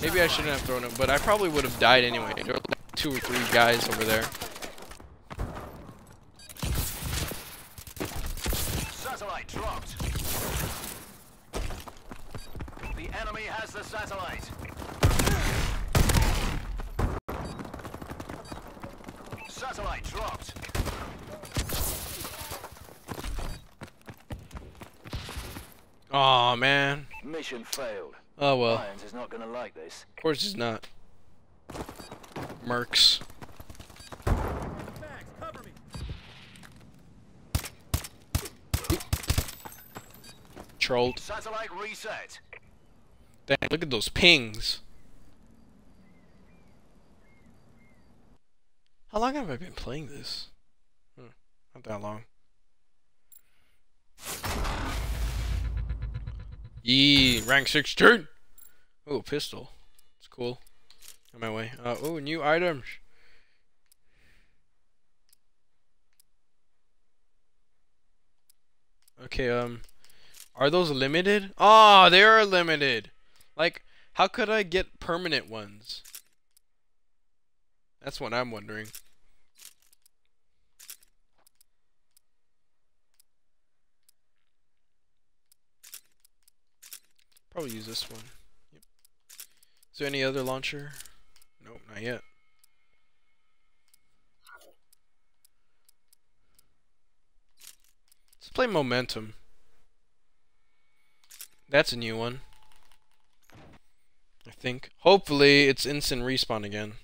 Maybe I shouldn't have thrown him, but I probably would have died anyway. There were like 2 or 3 guys over there. Satellite dropped. The enemy has the satellite. Satellite dropped. Aw, man. Mission failed. Oh well. Lions is not gonna like this. Of course he's not. Mercs. Trolled. Satellite reset. Dang, look at those pings. How long have I been playing this? Not that long. Yee, rank 16. Oh, pistol. It's cool. On my way. Oh, new items. Okay, are those limited? Ah, they are limited. Like, how could I get permanent ones? That's what I'm wondering. Probably use this one. Yep. Is there any other launcher? Nope, not yet. Let's play Momentum. That's a new one, I think. Hopefully it's instant respawn again.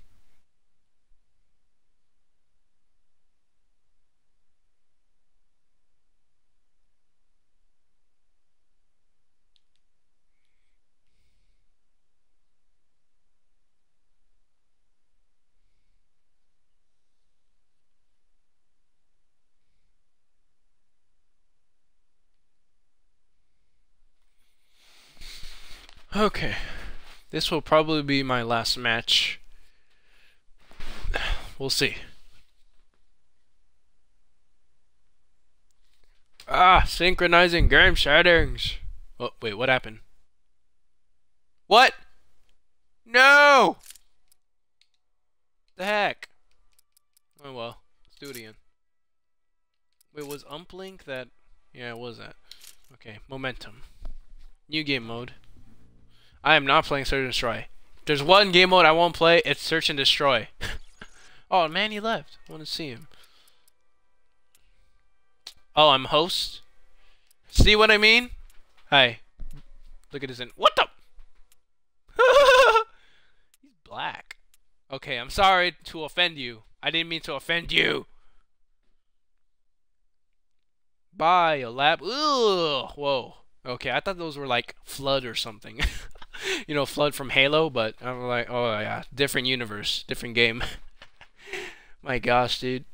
Okay, this will probably be my last match. We'll see. Ah, synchronizing game settings. Oh, wait, what happened? What? No! The heck? Oh well, let's do it again. Wait, was uplink that? Yeah, it was that. Okay, Momentum. New game mode. I am not playing Search and Destroy. There's one game mode I won't play. It's Search and Destroy. Oh, man, he left. I want to see him. Oh, I'm host. See what I mean? Hi. Look at his in. What the? He's black. Okay, I'm sorry to offend you. I didn't mean to offend you. Bye, a lab. Ugh. Whoa. Okay, I thought those were like Flood or something. You know, Flood from Halo, but I'm like, oh yeah, different universe, different game. My gosh, dude.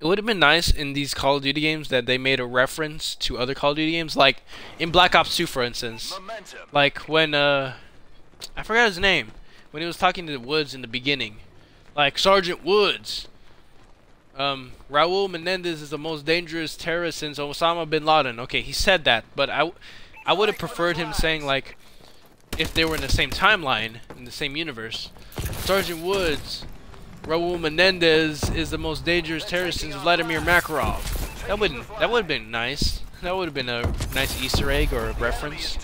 It would have been nice in these Call of Duty games that they made a reference to other Call of Duty games, like in Black Ops 2, for instance. Momentum. Like when, I forgot his name, when he was talking to Woods in the beginning. Like, Sergeant Woods. Raul Menendez is the most dangerous terrorist since Osama bin Laden. Okay, he said that, but I would have preferred him saying, like, if they were in the same timeline, in the same universe. Sergeant Woods, Raul Menendez is the most dangerous terrorist since Vladimir Makarov. That would have been nice. That would have been a nice Easter egg or a reference.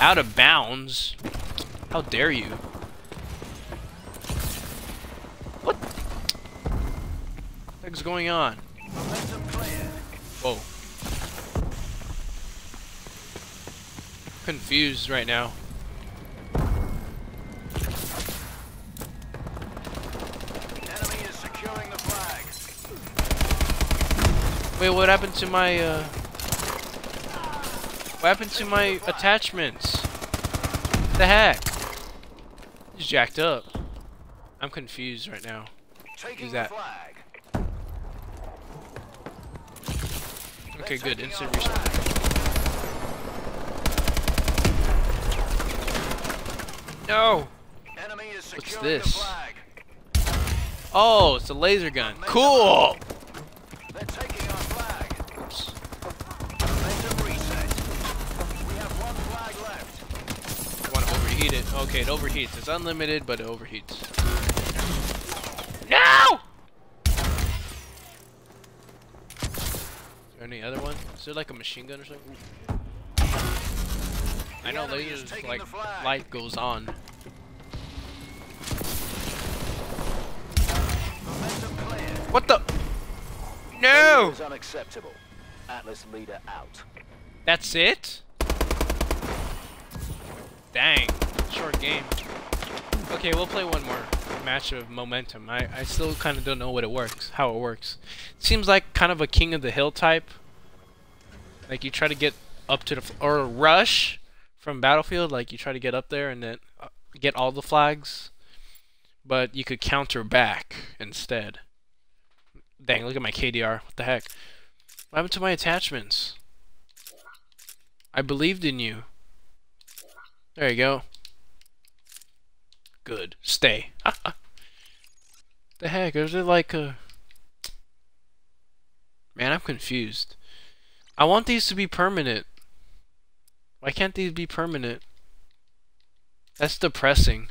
Out of bounds. How dare you? What the heck's going on? Whoa. Confused right now. Wait, what happened to my, what happened to my attachments? What the heck? He's jacked up. I'm confused right now. Who's that? Okay, good. Instant respawn. No! What's this? Oh, it's a laser gun. Cool! It. Okay, it overheats. It's unlimited, but it overheats. No! Is there any other one? Is there like a machine gun or something? I know lasers, like, light goes on. What the? No! Unacceptable. Atlas leader out. That's it? Dang. Short game. Okay, we'll play one more match of Momentum. I still kind of don't know what it works, how it works. It seems like kind of a King of the Hill type. Like you try to get up to the or rush from Battlefield, like you try to get up there and then get all the flags, but you could counter back instead. Dang, look at my KDR. What the heck? What happened to my attachments? I believed in you. There you go. Good. Stay. The heck? Is it like a... Man, I'm confused. I want these to be permanent. Why can't these be permanent? That's depressing.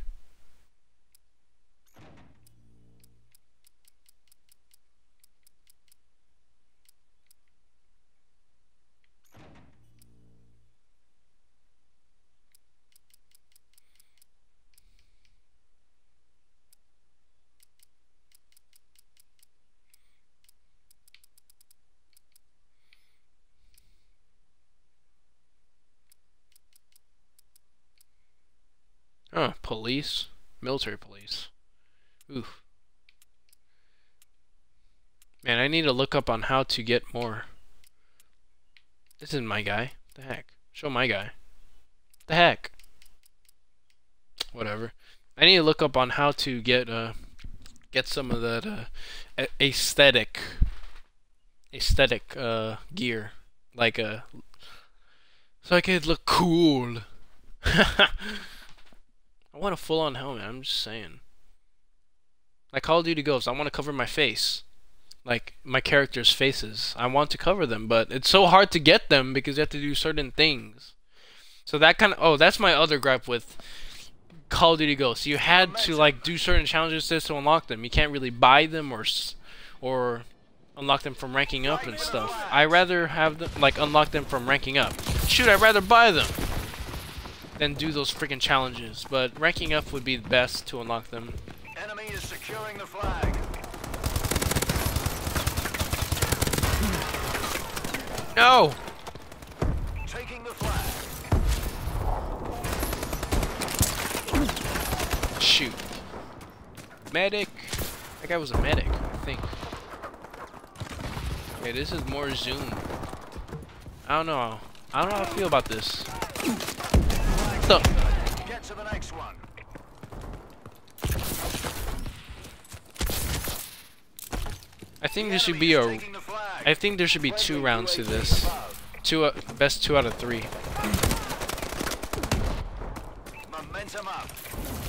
Huh, police? Military police. Oof. Man, I need to look up on how to get more. This isn't my guy. What the heck? Show my guy. What the heck? Whatever. I need to look up on how to get some of that aesthetic gear, like so I could look cool. I want a full-on helmet, I'm just saying. Like Call of Duty Ghosts, I want to cover my face. Like, my characters' faces. I want to cover them, but it's so hard to get them because you have to do certain things. So that kind of... Oh, that's my other gripe with Call of Duty Ghosts. You had to, like, do certain challenges to unlock them. You can't really buy them or unlock them from ranking up and stuff. I'd rather have them... Like, unlock them from ranking up. Shoot, I'd rather buy them then do those freaking challenges, but ranking up would be the best to unlock them. Enemy is securing the flag. No. Taking the flag. Shoot. Medic. That guy was a medic, I think. Okay, this is more zoom. I don't know. I don't know how I feel about this. Up. Get to the next one. I think there should be a... I think there should be 2 rounds to this. Best 2 out of 3. Momentum up.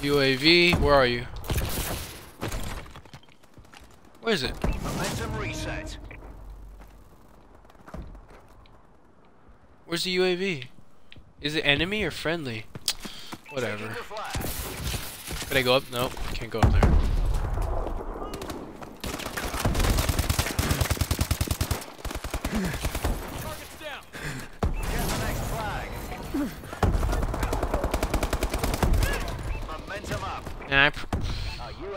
UAV, where are you? Where is it? Momentum reset. Where's the UAV? Is it enemy or friendly? Whatever. Could I go up? Nope, can't go up there. Target's down. Get the next flag. Momentum up. Nah, I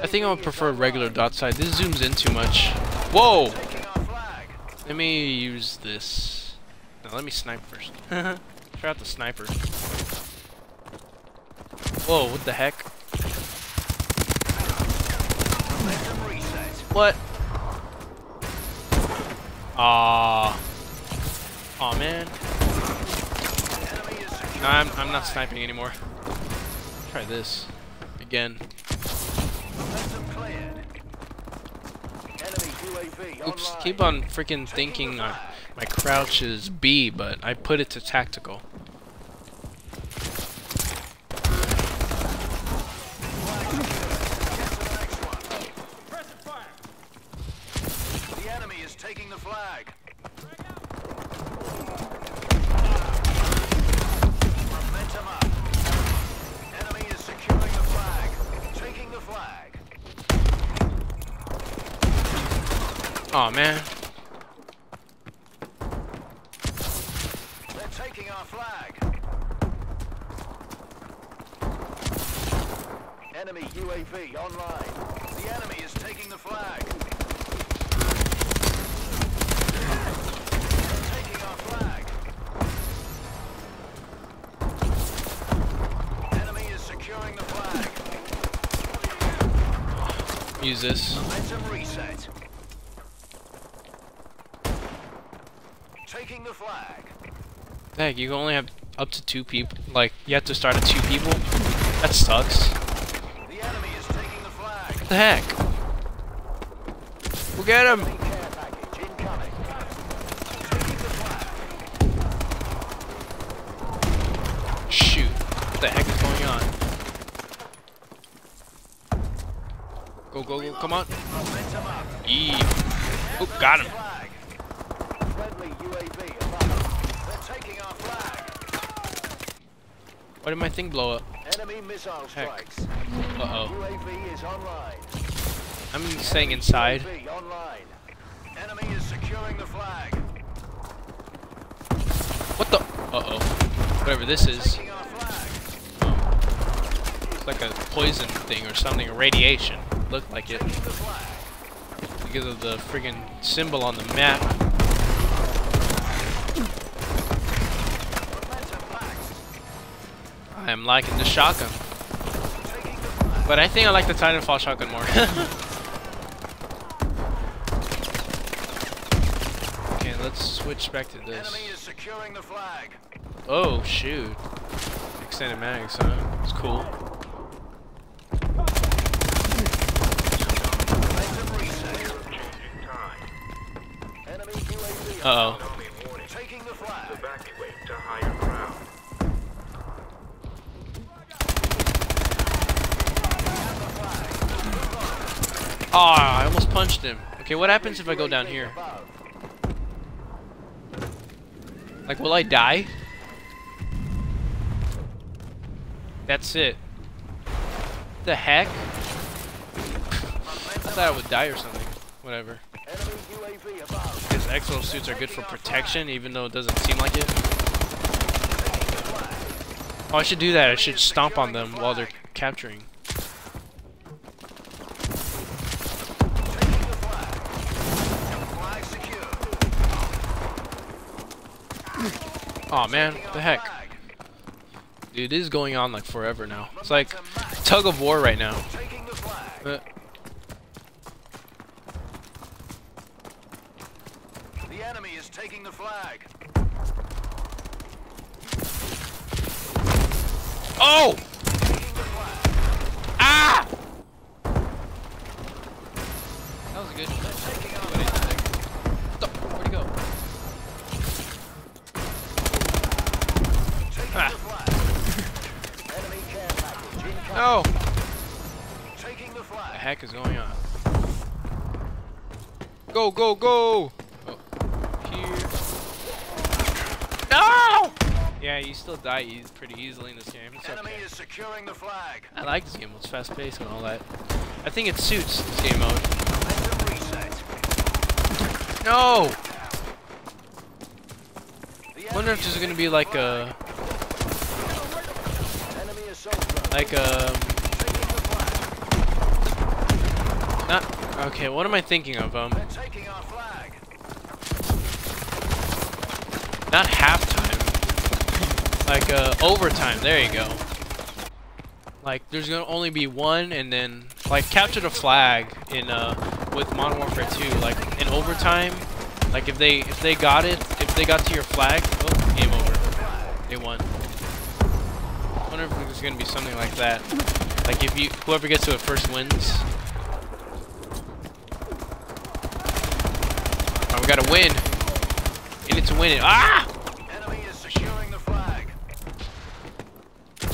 think I would prefer regular dot sight. This zooms in too much. Whoa! Let me use this. Now let me snipe first. Try out the sniper. Whoa, what the heck? What? Aww. Aw, man. No, I'm not sniping anymore. Try this. Again. Oops, keep on freaking thinking my crouch is B, but I put it to tactical. The enemy is taking the flag. Momentum up. Enemy is securing the flag. Taking the flag. Aw, man. Enemy UAV online. The enemy is taking the flag. They're taking our flag. Enemy is securing the flag. Use this. Momentum reset. Taking the flag. Heck, you only have up to two people. Like, you have to start at two people? That sucks. The enemy is taking the flag. What the heck? We'll get him! Shoot. What the heck is going on? Go, go, go, come on. E. Oh, got him. Why did my thing blow up? Enemy missile strikes. Uh-oh. UAV is online. I'm staying inside. Enemy is securing the flag. What the? Uh-oh. Whatever this is. It's like a poison thing or something, or radiation. Looked like it. Because of the friggin' symbol on the map. I am liking the shotgun, but I think I like the Titanfall shotgun more. Okay, let's switch back to this. Enemy is securing the flag. Oh shoot! Extended mags, huh? It's cool. Uh oh. Ah, oh, I almost punched him. Okay, what happens if I go down here? Like, will I die? That's it. The heck? I thought I would die or something. Whatever. Because exo suits are good for protection, even though it doesn't seem like it. Oh, I should do that. I should stomp on them while they're capturing. Aw, oh, man, what the heck? Dude, this is going on like forever now. It's like tug of war right now. The enemy is taking the flag. Oh! Ah! That was a good shot. Where'd he go? Ah. No! What the heck is going on? Go, go, go! Oh, here. No! Yeah, you still die pretty easily in this game. It's okay. Enemy is securing the flag. I like this game. It's fast paced and all that. I think it suits this game mode. No! I wonder if there's gonna be like a. Not okay. What am I thinking of? Not halftime. Like overtime. There you go. Like there's gonna only be one, and then like capture the flag in with Modern Warfare 2. Like in overtime. Like if they got it, if they got to your flag, oh, game over. They won. I wonder if there's gonna be something like that. Like if you, whoever gets to it first wins. Oh, we gotta win. You need to win it. Ah! Enemy is securing the flag. The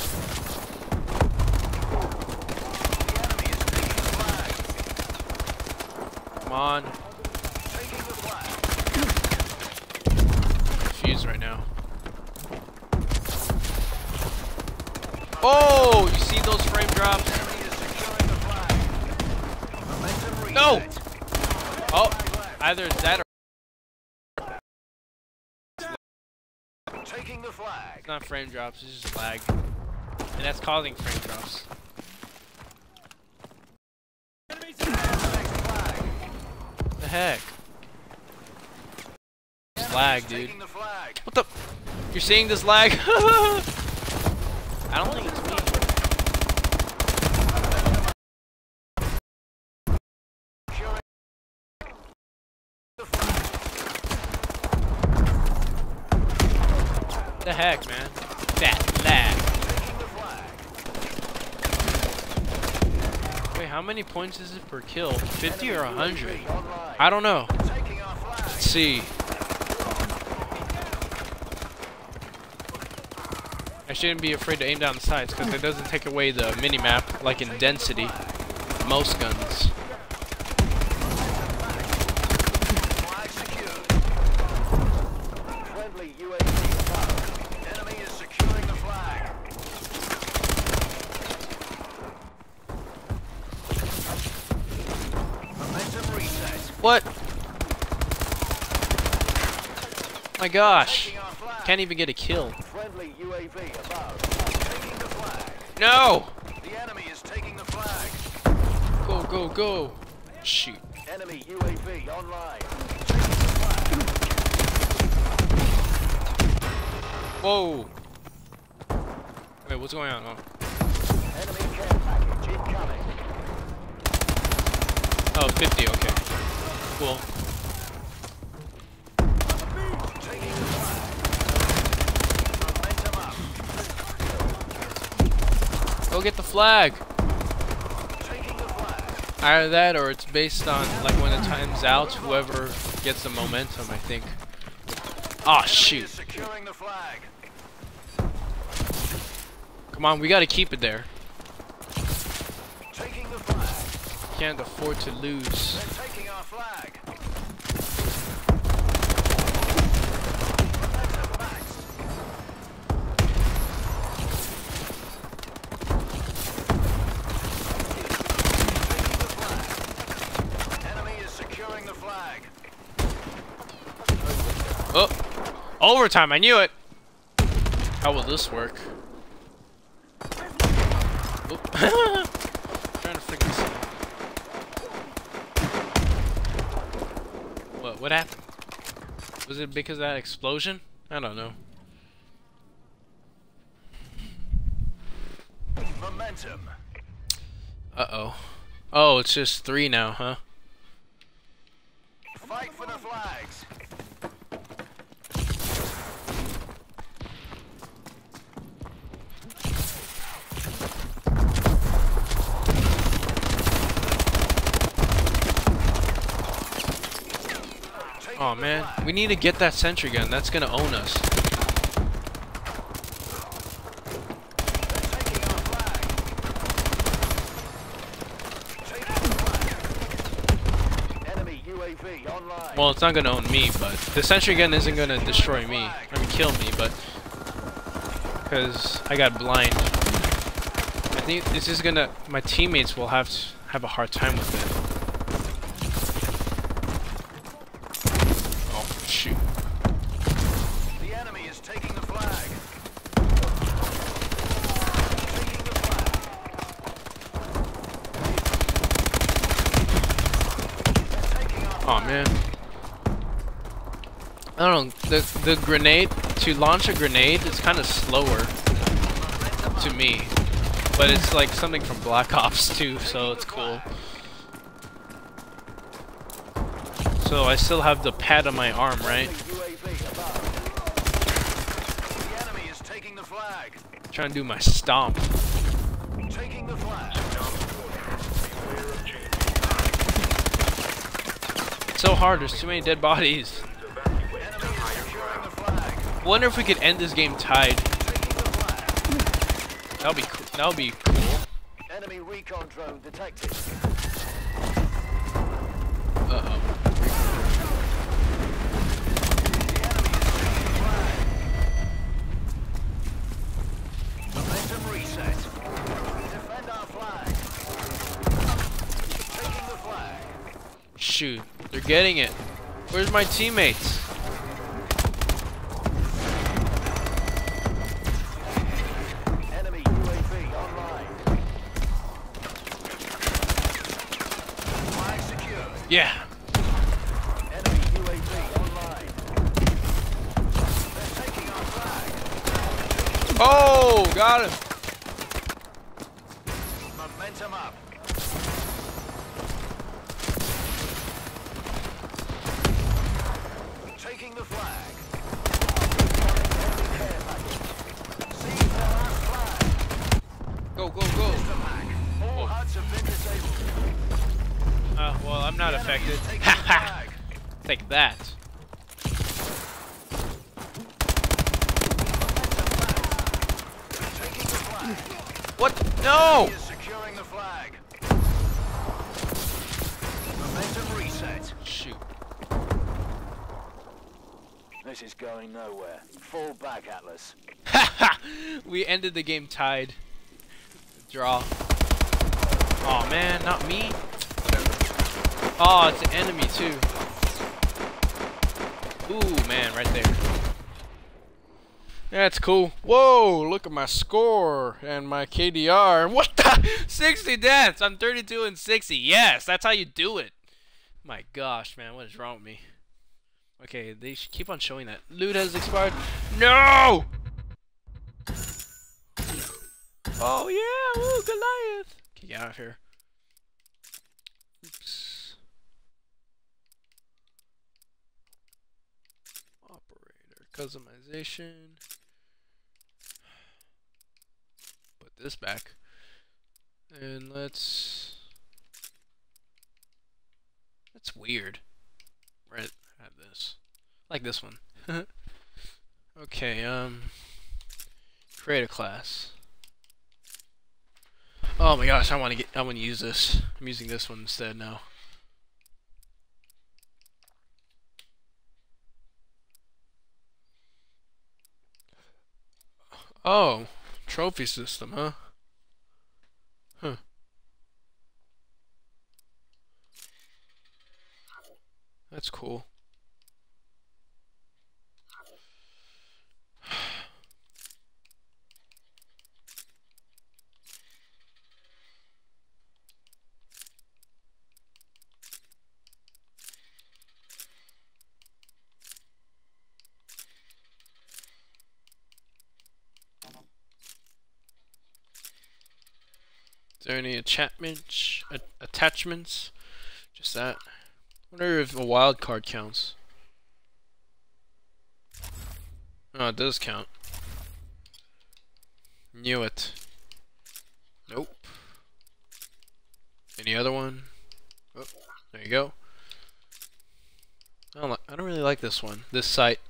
enemy is taking the flag. Come on. Taking the flag. I'm confused right now. Oh, you see those frame drops? No! Oh, either that or taking the flag. It's not frame drops, it's just lag. And that's causing frame drops. What the heck? It's lag, dude. What the? You're seeing this lag? I don't think it's me. The heck, man. that lag. Wait, how many points is it per kill? 50 or 100? I don't know. Let's see. I shouldn't be afraid to aim down the sights because it doesn't take away the mini-map like in Density. Most guns. What? My gosh. Can't even get a kill. No! The enemy is taking the flag. Go, go, go. Shoot. Enemy UAV online. Whoa. Wait, what's going on? Oh. Enemy care package incoming. Oh, 50, okay. Cool. Go get the flag. Either that or it's based on like when the time's out, whoever gets the momentum, I think. Ah, shoot. Come on, we gotta keep it there. Can't afford to lose. Oh, overtime, I knew it. How will this work? Oh. Trying to figure this out. What happened? Was it because of that explosion? I don't know. Momentum. Uh-oh. Oh, it's just 3 now, huh? Fight for the flags. Oh man, we need to get that sentry gun. That's gonna own us. Well, it's not gonna own me, but the sentry gun isn't gonna destroy me. I mean, kill me, but because I got blind. I think this is gonna. My teammates will have to have a hard time with it. The grenade, to launch a grenade is kind of slower to me, but it's like something from Black Ops 2, so it's cool. So I still have the pad on my arm, right? Trying to do my stomp. It's so hard, there's too many dead bodies. Wonder if we could end this game tied. That'll be cool. That'll be cool. Enemy recon drone detected. Momentum reset. Defend our flag. Taking the flag. Shoot, they're getting it. Where's my teammates? Yeah. Enemy UAV online. They're taking our flag. Oh, got him. Momentum up. Taking the flag. See not affected. Haha! Take that. What? No! Shoot. This is going nowhere. Fall back, Atlas. Haha! We ended the game tied. Draw. Oh man, not me. Oh, it's an enemy too. Ooh man, right there. That's cool. Whoa, look at my score and my KDR. What the? 60 deaths. I'm 32 and 60. Yes, that's how you do it. My gosh, man, what is wrong with me? Okay, they should keep on showing that. Loot has expired. No! Oh yeah, ooh, Goliath. Okay, get out of here. Oops. Operator customization. Put this back. And let's. That's weird. Right, I have this. I like this one. Okay, create a class. Oh my gosh, I want to use this. I'm using this one instead now. Oh, trophy system, huh? Huh. That's cool. Is there any attachments? Just that. I wonder if a wild card counts. Oh, it does count. Knew it. Nope. Any other one? Oh, there you go. I don't really like this one. This site.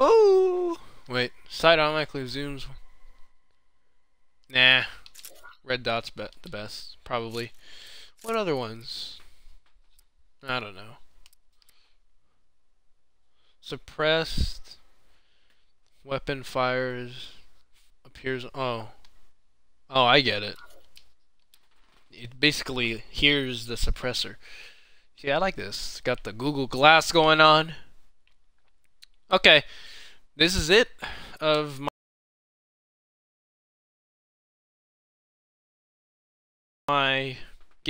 Oh! Wait. Site automatically zooms. Nah. Red dot's the best, probably. What other ones? I don't know. Suppressed weapon fires appears. Oh, I get it. It basically hears the suppressor. See, I like this. It's got the Google Glass going on. Okay, this is it of my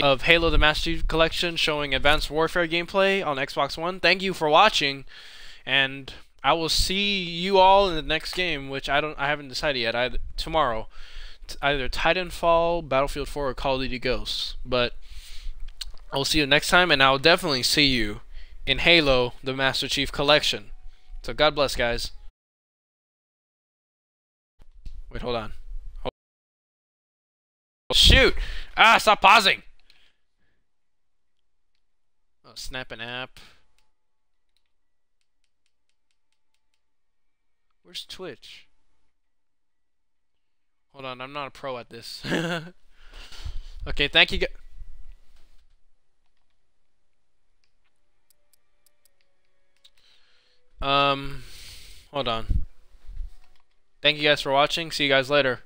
of Halo The Master Chief Collection showing Advanced Warfare gameplay on Xbox One. Thank you for watching, and I will see you all in the next game, which I haven't decided yet. Tomorrow, either Titanfall, Battlefield 4, or Call of Duty Ghosts. But I'll see you next time, and I'll definitely see you in Halo The Master Chief Collection. So God bless, guys. Wait, hold on. Shoot! Ah, stop pausing! Oh, snap an app. Where's Twitch? Hold on, I'm not a pro at this. Okay, thank you guys. Hold on. Thank you guys for watching. See you guys later.